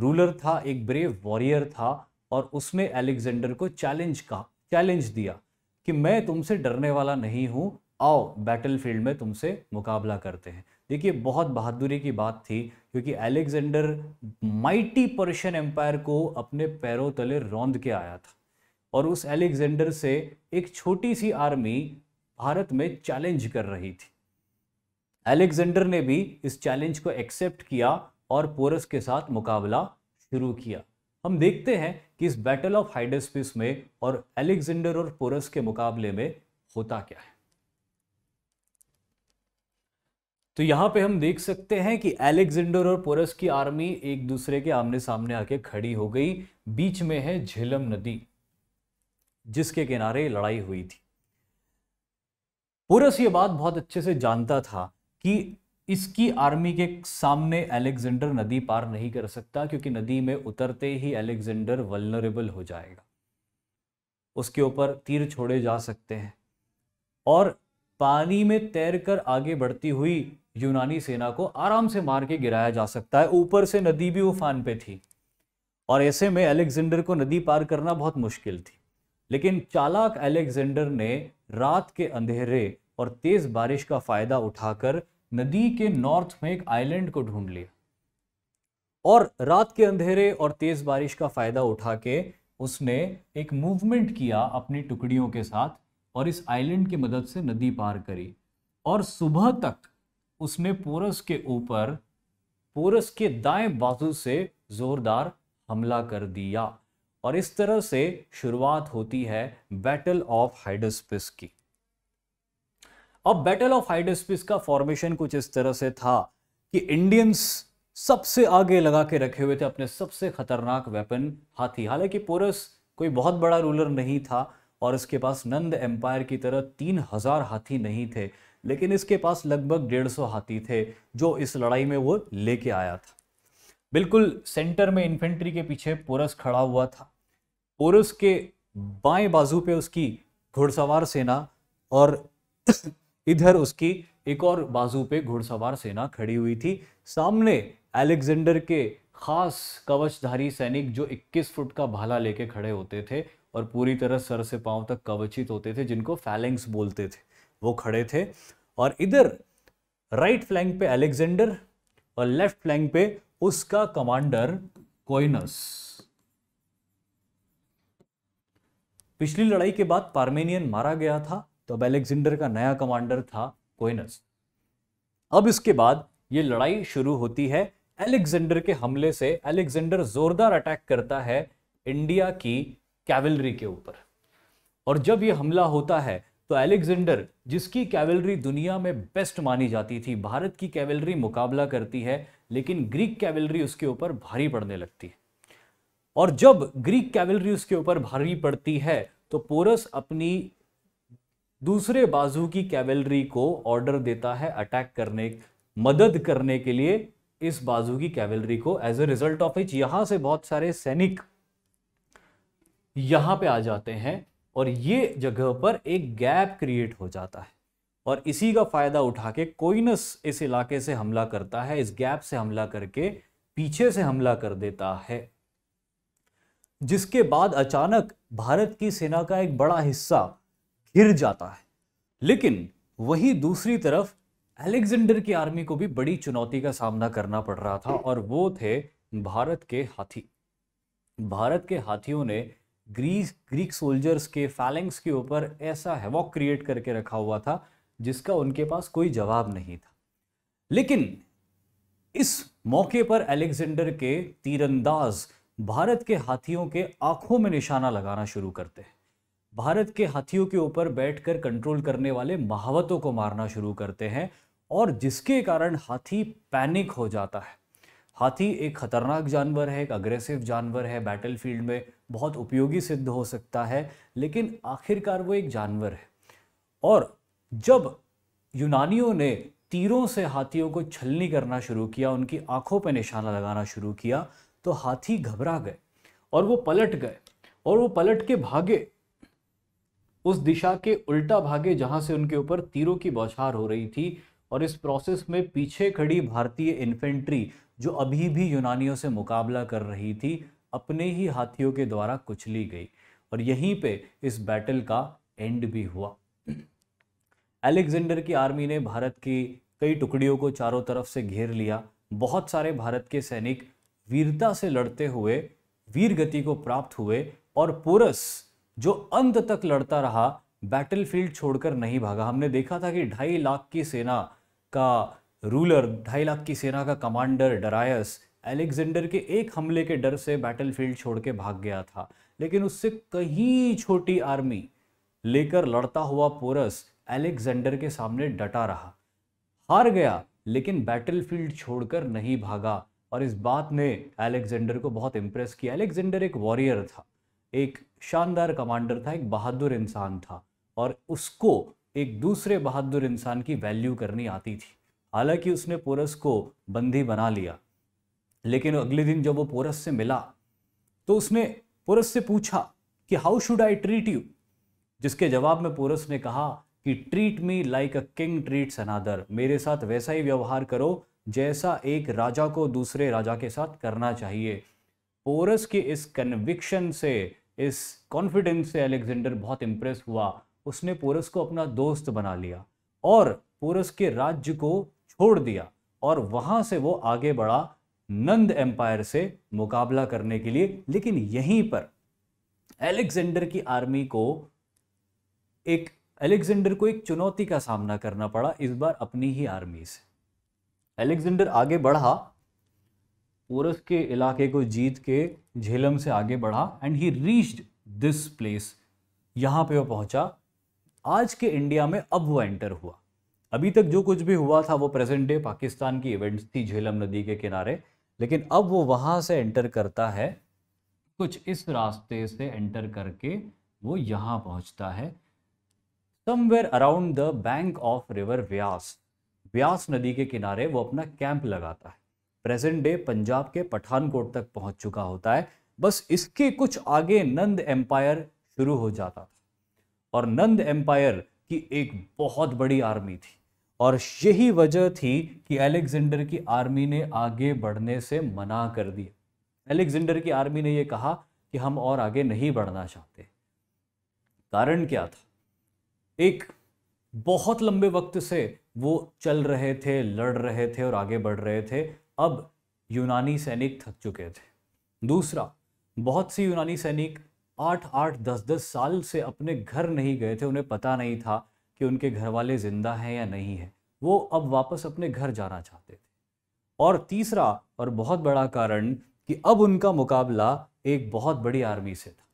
रूलर था, एक ब्रेव वॉरियर था, और उसने एलेक्जेंडर को चैलेंज दिया कि मैं तुमसे डरने वाला नहीं हूँ, आओ बैटलफील्ड में तुमसे मुकाबला करते हैं। देखिए बहुत बहादुरी की बात थी, क्योंकि एलेक्जेंडर माइटी पर्शियन एम्पायर को अपने पैरों तले रौंद के आया था, और उस एलेक्जेंडर से एक छोटी सी आर्मी भारत में चैलेंज कर रही थी। एलेक्जेंडर ने भी इस चैलेंज को एक्सेप्ट किया और पोरस के साथ मुकाबला शुरू किया। हम देखते हैं कि इस बैटल ऑफ हाइडस्पिस में और एलेक्जेंडर और पोरस के मुकाबले में होता क्या है। तो यहाँ पे हम देख सकते हैं कि एलेक्जेंडर और पोरस की आर्मी एक दूसरे के आमने सामने आके खड़ी हो गई। बीच में है झेलम नदी जिसके किनारे लड़ाई हुई थी। पोरस ये बात बहुत अच्छे से जानता था कि इसकी आर्मी के सामने एलेक्जेंडर नदी पार नहीं कर सकता, क्योंकि नदी में उतरते ही एलेक्जेंडर वल्नरेबल हो जाएगा, उसके ऊपर तीर छोड़े जा सकते हैं। और पानी में तैरकर आगे बढ़ती हुई यूनानी सेना को आराम से मार के गिराया जा सकता है। ऊपर से नदी भी उफान पे थी और ऐसे में एलेक्जेंडर को नदी पार करना बहुत मुश्किल थी। लेकिन चालाक एलेक्जेंडर ने रात के अंधेरे और तेज बारिश का फायदा उठाकर नदी के नॉर्थ में एक आइलैंड को ढूंढ लिया और रात के अंधेरे और तेज बारिश का फायदा उठा के उसने एक मूवमेंट किया अपनी टुकड़ियों के साथ और इस आइलैंड की मदद से नदी पार करी। और सुबह तक उसने पोरस के ऊपर, पोरस के दाएं बाजू से जोरदार हमला कर दिया। और इस तरह से शुरुआत होती है बैटल ऑफ हाइडस्पिस की। अब बैटल ऑफ हाइडस्पिस का फॉर्मेशन कुछ इस तरह से था कि इंडियंस सबसे आगे लगा के रखे हुए थे अपने सबसे खतरनाक वेपन हाथी। हालांकि पोरस कोई बहुत बड़ा रूलर नहीं था और इसके पास नंद एम्पायर की तरह 3000 हाथी नहीं थे, लेकिन इसके पास लगभग 150 हाथी थे जो इस लड़ाई में वो लेके आया था। बिल्कुल सेंटर में इन्फेंट्री के पीछे पोरस खड़ा हुआ था। पोरस के बाएं बाजू पे उसकी घुड़सवार सेना और इधर उसकी एक और बाजू पे घुड़सवार सेना खड़ी हुई थी। सामने एलेक्जेंडर के खास कवचधारी सैनिक जो 21 फुट का भाला लेके खड़े होते थे और पूरी तरह सर से पांव तक कवचित होते थे, जिनको फैलेंक्स बोलते थे, वो खड़े थे। और इधर राइट फ्लैंक पे एलेक्जेंडर और लेफ्ट फ्लैंक पे उसका कमांडर कोइनस। पिछली लड़ाई के बाद पार्मेनियन मारा गया था, तो अब एलेक्जेंडर का नया कमांडर था कोइनस। अब इसके बाद ये लड़ाई शुरू होती है एलेक्जेंडर के हमले से। एलेक्जेंडर जोरदार अटैक करता है इंडिया की कैवलरी के ऊपर। और जब यह हमला होता है तो एलेक्जेंडर, जिसकी कैवलरी दुनिया में बेस्ट मानी जाती थी, भारत की कैवलरी मुकाबला करती है लेकिन ग्रीक कैवलरी उसके ऊपर भारी पड़ने लगती है। और जब ग्रीक कैवलरी उसके ऊपर भारी पड़ती है तो पोरस अपनी दूसरे बाजू की कैवलरी को ऑर्डर देता है अटैक करने, मदद करने के लिए इस बाजू की कैवलरी को। As a result of which यहां से बहुत सारे सैनिक यहाँ पे आ जाते हैं और ये जगह पर एक गैप क्रिएट हो जाता है। और इसी का फायदा उठा के कोइनस इस इलाके से हमला करता है, इस गैप से हमला करके पीछे से हमला कर देता है। जिसके बाद अचानक भारत की सेना का एक बड़ा हिस्सा घिर जाता है। लेकिन वही दूसरी तरफ एलेक्जेंडर की आर्मी को भी बड़ी चुनौती का सामना करना पड़ रहा था और वो थे भारत के हाथी। भारत के हाथियों ने ग्रीक सोल्जर्स के फैलेंक्स के ऊपर ऐसा हैवॉक क्रिएट करके रखा हुआ था जिसका उनके पास कोई जवाब नहीं था। लेकिन इस मौके पर एलेक्जेंडर के तीरंदाज भारत के हाथियों के आंखों में निशाना लगाना शुरू करते हैं। भारत के हाथियों के ऊपर बैठकर कंट्रोल करने वाले महावतों को मारना शुरू करते हैं और जिसके कारण हाथी पैनिक हो जाता है। हाथी एक खतरनाक जानवर है, एक अग्रेसिव जानवर है, बैटलफील्ड में बहुत उपयोगी सिद्ध हो सकता है, लेकिन आखिरकार वो एक जानवर है। और जब यूनानियों ने तीरों से हाथियों को छलनी करना शुरू किया, उनकी आंखों पर निशाना लगाना शुरू किया, तो हाथी घबरा गए और वो पलट गए। और वो पलट के भागे, उस दिशा के उल्टा भागे जहाँ से उनके ऊपर तीरों की बौछार हो रही थी। और इस प्रोसेस में पीछे खड़ी भारतीय इन्फेंट्री, जो अभी भी यूनानियों से मुकाबला कर रही थी, अपने ही हाथियों के द्वारा कुचली गई। और यहीं पे इस बैटल का एंड भी हुआ। एलेक्जेंडर की आर्मी ने भारत की कई टुकड़ियों को चारों तरफ से घेर लिया। बहुत सारे भारत के सैनिक वीरता से लड़ते हुए वीर गति को प्राप्त हुए और पोरस जो अंत तक लड़ता रहा, बैटलफील्ड छोड़कर नहीं भागा। हमने देखा था कि 2.5 लाख की सेना का रूलर, 2.5 लाख की सेना का कमांडर डेरियस, एलेक्जेंडर के एक हमले के डर से बैटलफील्ड छोड़ के भाग गया था। लेकिन उससे कहीं छोटी आर्मी लेकर लड़ता हुआ पोरस एलेक्जेंडर के सामने डटा रहा। हार गया लेकिन बैटलफील्ड छोड़कर नहीं भागा, और इस बात ने एलेक्जेंडर को बहुत इम्प्रेस किया। एलेक्जेंडर एक वॉरियर था, एक शानदार कमांडर था, एक बहादुर इंसान था, और उसको एक दूसरे बहादुर इंसान की वैल्यू करनी आती थी। हालांकि उसने पोरस को बंदी बना लिया, लेकिन अगले दिन जब वो पोरस से मिला तो उसने पोरस से पूछा कि how should I treat you, जिसके जवाब में पोरस ने कहा कि treat me like a king treats another, मेरे साथ वैसा ही व्यवहार करो जैसा एक राजा को दूसरे राजा के साथ करना चाहिए। पोरस के इस कन्विक्शन से, इस कॉन्फिडेंस से एलेक्जेंडर बहुत इम्प्रेस हुआ। उसने पोरस को अपना दोस्त बना लिया और पोरस के राज्य को छोड़ दिया, और वहाँ से वो आगे बढ़ा नंद एम्पायर से मुकाबला करने के लिए। लेकिन यहीं पर एलेक्जेंडर की आर्मी को एक चुनौती का सामना करना पड़ा, इस बार अपनी ही आर्मी से। एलेक्जेंडर आगे बढ़ा, पोरस के इलाके को जीत के झेलम से आगे बढ़ा, and he reached this place, यहाँ पे वो पहुँचा आज के इंडिया में। अब वो एंटर हुआ। अभी तक जो कुछ भी हुआ था वो प्रेजेंट डे पाकिस्तान की इवेंट्स थी, झेलम नदी के किनारे, लेकिन अब वो वहाँ से एंटर करता है, कुछ इस रास्ते से एंटर करके वो यहाँ पहुँचता है, somewhere around the bank of river व्यास। व्यास नदी के किनारे वो अपना कैंप लगाता है। प्रेजेंट डे पंजाब के पठानकोट तक पहुँच चुका होता है। बस इसके कुछ आगे नंद एम्पायर शुरू हो जाता था, और नंद एम्पायर की एक बहुत बड़ी आर्मी थी, और यही वजह थी कि एलेक्जेंडर की आर्मी ने आगे बढ़ने से मना कर दिया। एलेक्जेंडर की आर्मी ने यह कहा कि हम और आगे नहीं बढ़ना चाहते। कारण क्या था? एक बहुत लंबे वक्त से वो चल रहे थे, लड़ रहे थे और आगे बढ़ रहे थे। अब यूनानी सैनिक थक चुके थे। दूसरा, बहुत सी यूनानी सैनिक 8-8, 10-10 साल से अपने घर नहीं गए थे। उन्हें पता नहीं था कि उनके घर वाले जिंदा हैं या नहीं है। वो अब वापस अपने घर जाना चाहते थे। और तीसरा और बहुत बड़ा कारण कि अब उनका मुकाबला एक बहुत बड़ी आर्मी से था।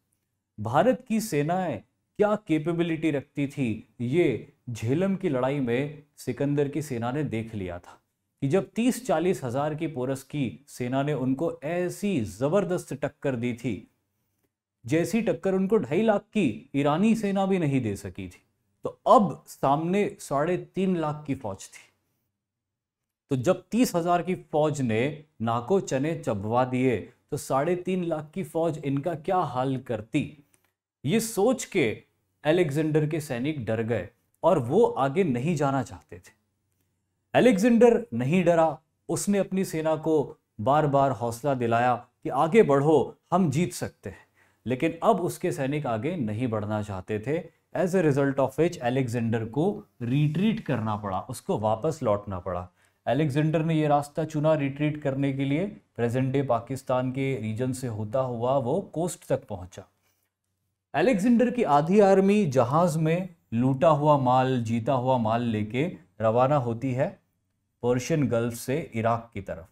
भारत की सेनाएं क्या कैपेबिलिटी रखती थी, ये झेलम की लड़ाई में सिकंदर की सेना ने देख लिया था कि जब 30-40 हज़ार की पोरस की सेना ने उनको ऐसी ज़बरदस्त टक्कर दी थी, जैसी टक्कर उनको 2.5 लाख की ईरानी सेना भी नहीं दे सकी थी, तो अब सामने 3.5 लाख की फौज थी। तो जब 30 हज़ार की फौज ने नाको चने चबवा दिए, तो 3.5 लाख की फौज इनका क्या हाल करती, ये सोच के एलेक्जेंडर के सैनिक डर गए और वो आगे नहीं जाना चाहते थे। एलेक्जेंडर नहीं डरा, उसने अपनी सेना को बार बार हौसला दिलाया कि आगे बढ़ो, हम जीत सकते हैं। लेकिन अब उसके सैनिक आगे नहीं बढ़ना चाहते थे। As a result of which Alexander को रिट्रीट करना पड़ा, उसको वापस लौटना पड़ा। एलेक्जेंडर ने ये रास्ता चुना रिट्रीट करने के लिए। प्रेजेंट डे पाकिस्तान के रीजन से होता हुआ वो कोस्ट तक पहुंचा। एलेक्जेंडर की आधी आर्मी जहाज़ में लूटा हुआ माल, जीता हुआ माल लेके रवाना होती है पर्शियन गल्फ से इराक की तरफ,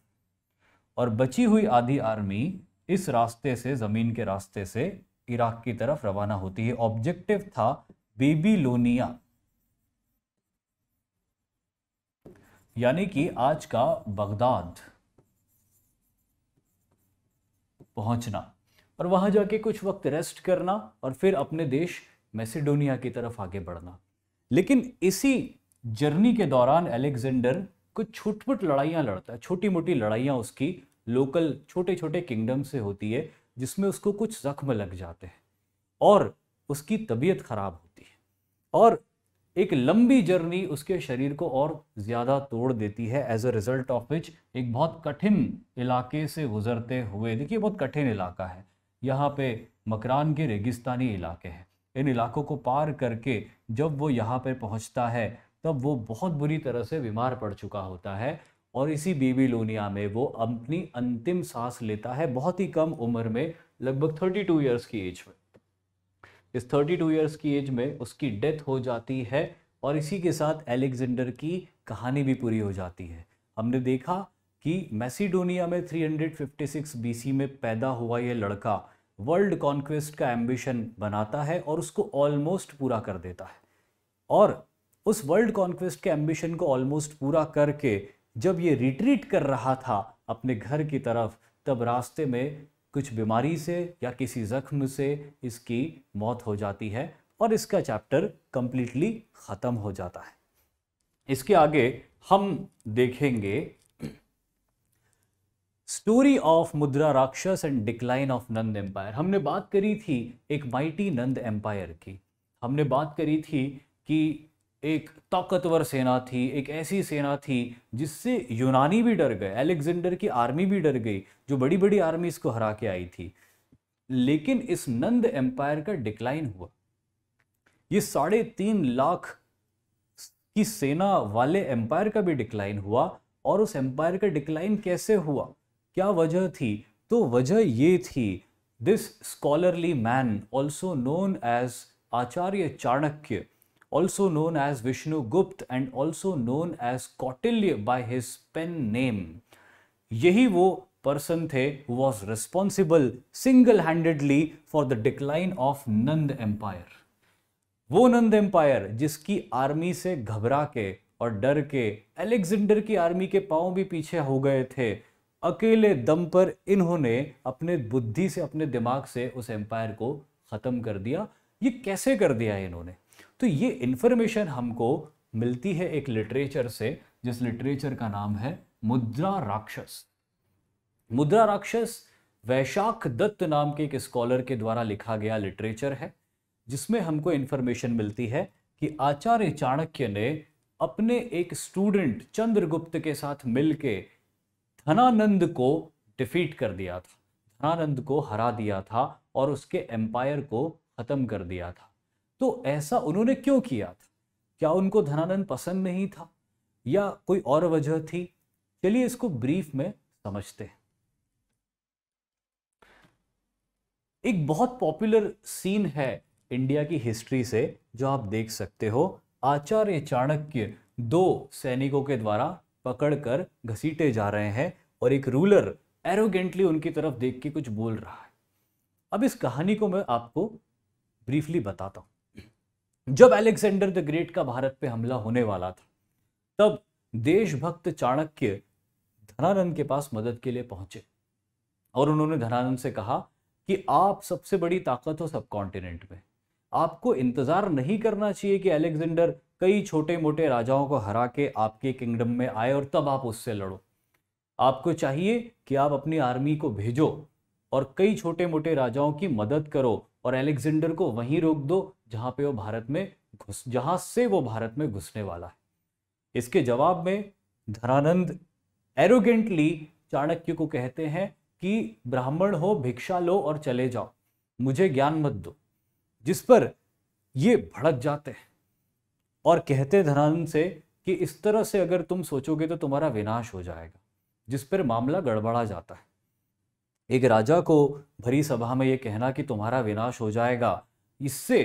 और बची हुई आधी आर्मी इस रास्ते से, ज़मीन के रास्ते से इराक की तरफ रवाना होती है। ऑब्जेक्टिव था बेबीलोनिया, यानी कि आज का बगदाद पहुंचना, और वहां जाके कुछ वक्त रेस्ट करना, और फिर अपने देश मैसेडोनिया की तरफ आगे बढ़ना। लेकिन इसी जर्नी के दौरान एलेक्जेंडर कुछ छुटपुट लड़ाइयां लड़ता है। छोटी मोटी लड़ाइयाँ उसकी लोकल छोटे छोटे किंगडम से होती है, जिसमें उसको कुछ जख्म लग जाते हैं और उसकी तबीयत खराब होती है, और एक लंबी जर्नी उसके शरीर को और ज़्यादा तोड़ देती है। As a result of which एक बहुत कठिन इलाके से गुजरते हुए, देखिए बहुत कठिन इलाका है, यहाँ पे मकरान के रेगिस्तानी इलाके हैं, इन इलाकों को पार करके जब वो यहाँ पे पहुँचता है, तब वो बहुत बुरी तरह से बीमार पड़ चुका होता है, और इसी बेबीलोनिया में वो अपनी अंतिम सांस लेता है, बहुत ही कम उम्र में, लगभग 32 इयर्स की एज में। इस 32 इयर्स की एज में उसकी डेथ हो जाती है, और इसी के साथ एलेक्जेंडर की कहानी भी पूरी हो जाती है। हमने देखा कि मैसेडोनिया में 356 बीसी में पैदा हुआ ये लड़का वर्ल्ड कॉन्क्वेस्ट का एम्बिशन बनाता है, और उसको ऑलमोस्ट पूरा कर देता है, और उस वर्ल्ड कॉन्क्वेस्ट के एम्बिशन को ऑलमोस्ट पूरा करके जब ये रिट्रीट कर रहा था अपने घर की तरफ, तब रास्ते में कुछ बीमारी से या किसी जख्म से इसकी मौत हो जाती है और इसका चैप्टर कंप्लीटली ख़त्म हो जाता है। इसके आगे हम देखेंगे स्टोरी ऑफ मुद्रा राक्षस and decline of Nand empire. हमने बात करी थी एक माइटी नंद एम्पायर की, हमने बात करी थी कि एक ताकतवर सेना थी, एक ऐसी सेना थी जिससे यूनानी भी डर गए, एलेक्जेंडर की आर्मी भी डर गई जो बड़ी बड़ी आर्मीज को हरा के आई थी। लेकिन इस नंद एम्पायर का डिक्लाइन हुआ। ये 3.5 लाख की सेना वाले एम्पायर का भी डिक्लाइन हुआ। और उस एम्पायर का डिक्लाइन कैसे हुआ, क्या वजह थी? तो वजह ये थी, this scholarly man also known as Acharya Chanakya, also known as Vishnugupta and also known as Kautilya by his pen name, यही वो पर्सन थे was responsible single handedly for the decline of Nand empire. वो नंद एम्पायर जिसकी आर्मी से घबरा के और डर के एलेक्जेंडर की आर्मी के पांव भी पीछे हो गए थे, अकेले दम पर इन्होंने अपने बुद्धि से, अपने दिमाग से उस एम्पायर को ख़त्म कर दिया। ये कैसे कर दिया इन्होंने? तो ये इन्फॉर्मेशन हमको मिलती है एक लिटरेचर से, जिस लिटरेचर का नाम है मुद्रा राक्षस। मुद्रा राक्षस वैशाख दत्त नाम के एक स्कॉलर के द्वारा लिखा गया लिटरेचर है, जिसमें हमको इन्फॉर्मेशन मिलती है कि आचार्य चाणक्य ने अपने एक स्टूडेंट चंद्रगुप्त के साथ मिलके धनानंद को डिफीट कर दिया था, धनानंद को हरा दिया था और उसके एम्पायर को ख़त्म कर दिया था। तो ऐसा उन्होंने क्यों किया था? क्या उनको धनानंद पसंद नहीं था या कोई और वजह थी? चलिए इसको ब्रीफ में समझते हैं। एक बहुत पॉपुलर सीन है इंडिया की हिस्ट्री से जो आप देख सकते हो। आचार्य चाणक्य 2 सैनिकों के द्वारा पकड़कर घसीटे जा रहे हैं और एक रूलर एरोगेंटली उनकी तरफ देख के कुछ बोल रहा है। अब इस कहानी को मैं आपको ब्रीफली बताता हूं। जब एलेक्जेंडर द ग्रेट का भारत पे हमला होने वाला था, तब देशभक्त चाणक्य धनानंद के पास मदद के लिए पहुंचे और उन्होंने धनानंद से कहा कि आप सबसे बड़ी ताकत हो सब कॉन्टिनेंट में, आपको इंतजार नहीं करना चाहिए कि एलेक्जेंडर कई छोटे मोटे राजाओं को हरा के आपके किंगडम में आए और तब आप उससे लड़ो। आपको चाहिए कि आप अपनी आर्मी को भेजो और कई छोटे मोटे राजाओं की मदद करो और एलेक्जेंडर को वहीं रोक दो जहां पे वो भारत में घुसने वाला है। इसके जवाब में धनानंद एरोगेंटली चाणक्य को कहते हैं कि ब्राह्मण हो, भिक्षा लो और चले जाओ, मुझे ज्ञान मत दो। जिस पर ये भड़क जाते हैं और कहते धनानंद से कि इस तरह से अगर तुम सोचोगे तो तुम्हारा विनाश हो जाएगा, जिस पर मामला गड़बड़ा जाता है। एक राजा को भरी सभा में ये कहना कि तुम्हारा विनाश हो जाएगा, इससे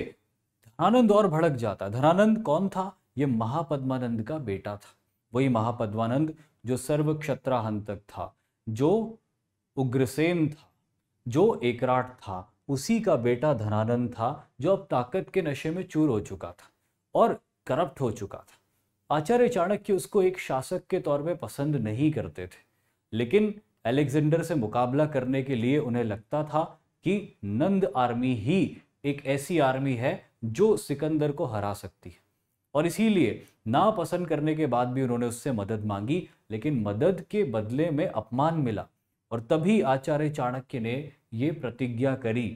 धनानंद और भड़क जाता। धनानंद कौन था? ये महापद्मानंद का बेटा था, वही महापद्मानंद जो सर्वक्षत्राहंतक था, जो उग्रसेन था, जो एकराट था, उसी का बेटा धनानंद था जो अब ताकत के नशे में चूर हो चुका था और करप्ट हो चुका था। आचार्य चाणक्य उसको एक शासक के तौर पे पसंद नहीं करते थे, लेकिन एलेक्जेंडर से मुकाबला करने के लिए उन्हें लगता था कि नंद आर्मी ही एक ऐसी आर्मी है जो सिकंदर को हरा सकती है, और इसीलिए ना पसंद करने के बाद भी उन्होंने उससे मदद मांगी, लेकिन मदद के बदले में अपमान मिला। और तभी आचार्य चाणक्य ने ये प्रतिज्ञा करी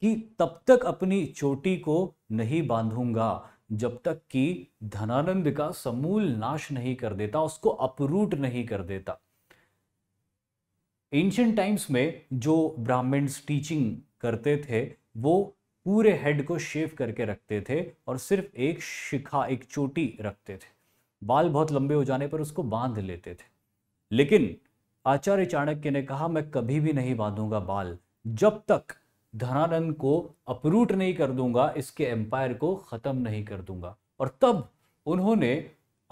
कि तब तक अपनी चोटी को नहीं बांधूंगा जब तक कि धनानंद का समूल नाश नहीं कर देता, उसको अपरूट नहीं कर देता। एंशिएंट टाइम्स में जो ब्राह्मण्स टीचिंग करते थे वो पूरे हेड को शेव करके रखते थे और सिर्फ एक शिखा, एक चोटी रखते थे, बाल बहुत लंबे हो जाने पर उसको बांध लेते थे। लेकिन आचार्य चाणक्य ने कहा मैं कभी भी नहीं बांधूंगा बाल जब तक धनानंद को अपरूट नहीं कर दूंगा, इसके एम्पायर को ख़त्म नहीं कर दूंगा। और तब उन्होंने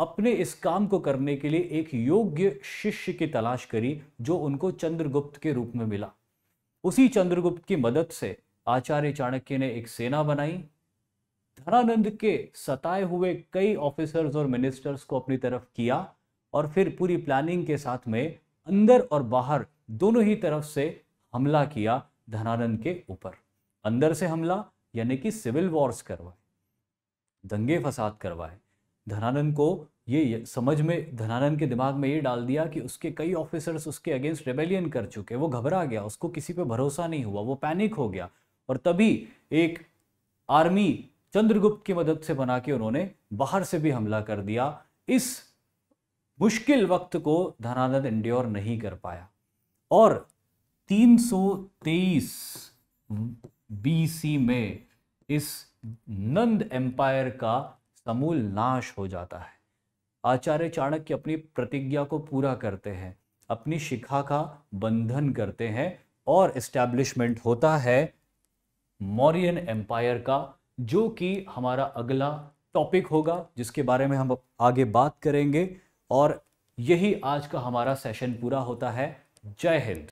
अपने इस काम को करने के लिए एक योग्य शिष्य की तलाश करी जो उनको चंद्रगुप्त के रूप में मिला। उसी चंद्रगुप्त की मदद से आचार्य चाणक्य ने एक सेना बनाई, धनानंद के सताए हुए कई ऑफिसर्स और मिनिस्टर्स को अपनी तरफ किया और फिर पूरी प्लानिंग के साथ में अंदर और बाहर दोनों ही तरफ से हमला किया धनानंद के ऊपर। अंदर से हमला यानी कि सिविल वॉर्स करवाए, दंगे फसाद करवाए। धनानंद को ये समझ में, धनानंद के दिमाग में ये डाल दिया कि उसके कई ऑफिसर्स उसके अगेंस्ट रेबेलियन कर चुके। वो घबरा गया, उसको किसी पे भरोसा नहीं हुआ, वो पैनिक हो गया। और तभी एक आर्मी चंद्रगुप्त की मदद से बना के उन्होंने बाहर से भी हमला कर दिया। इस मुश्किल वक्त को धनानंद एंड्योर नहीं कर पाया और 323 बीसी में इस नंद एम्पायर का समूल नाश हो जाता है। आचार्य चाणक्य अपनी प्रतिज्ञा को पूरा करते हैं, अपनी शिखा का बंधन करते हैं और एस्टैब्लिशमेंट होता है मौर्यन एम्पायर का, जो कि हमारा अगला टॉपिक होगा जिसके बारे में हम आगे बात करेंगे। और यही आज का हमारा सेशन पूरा होता है। जय हिंद।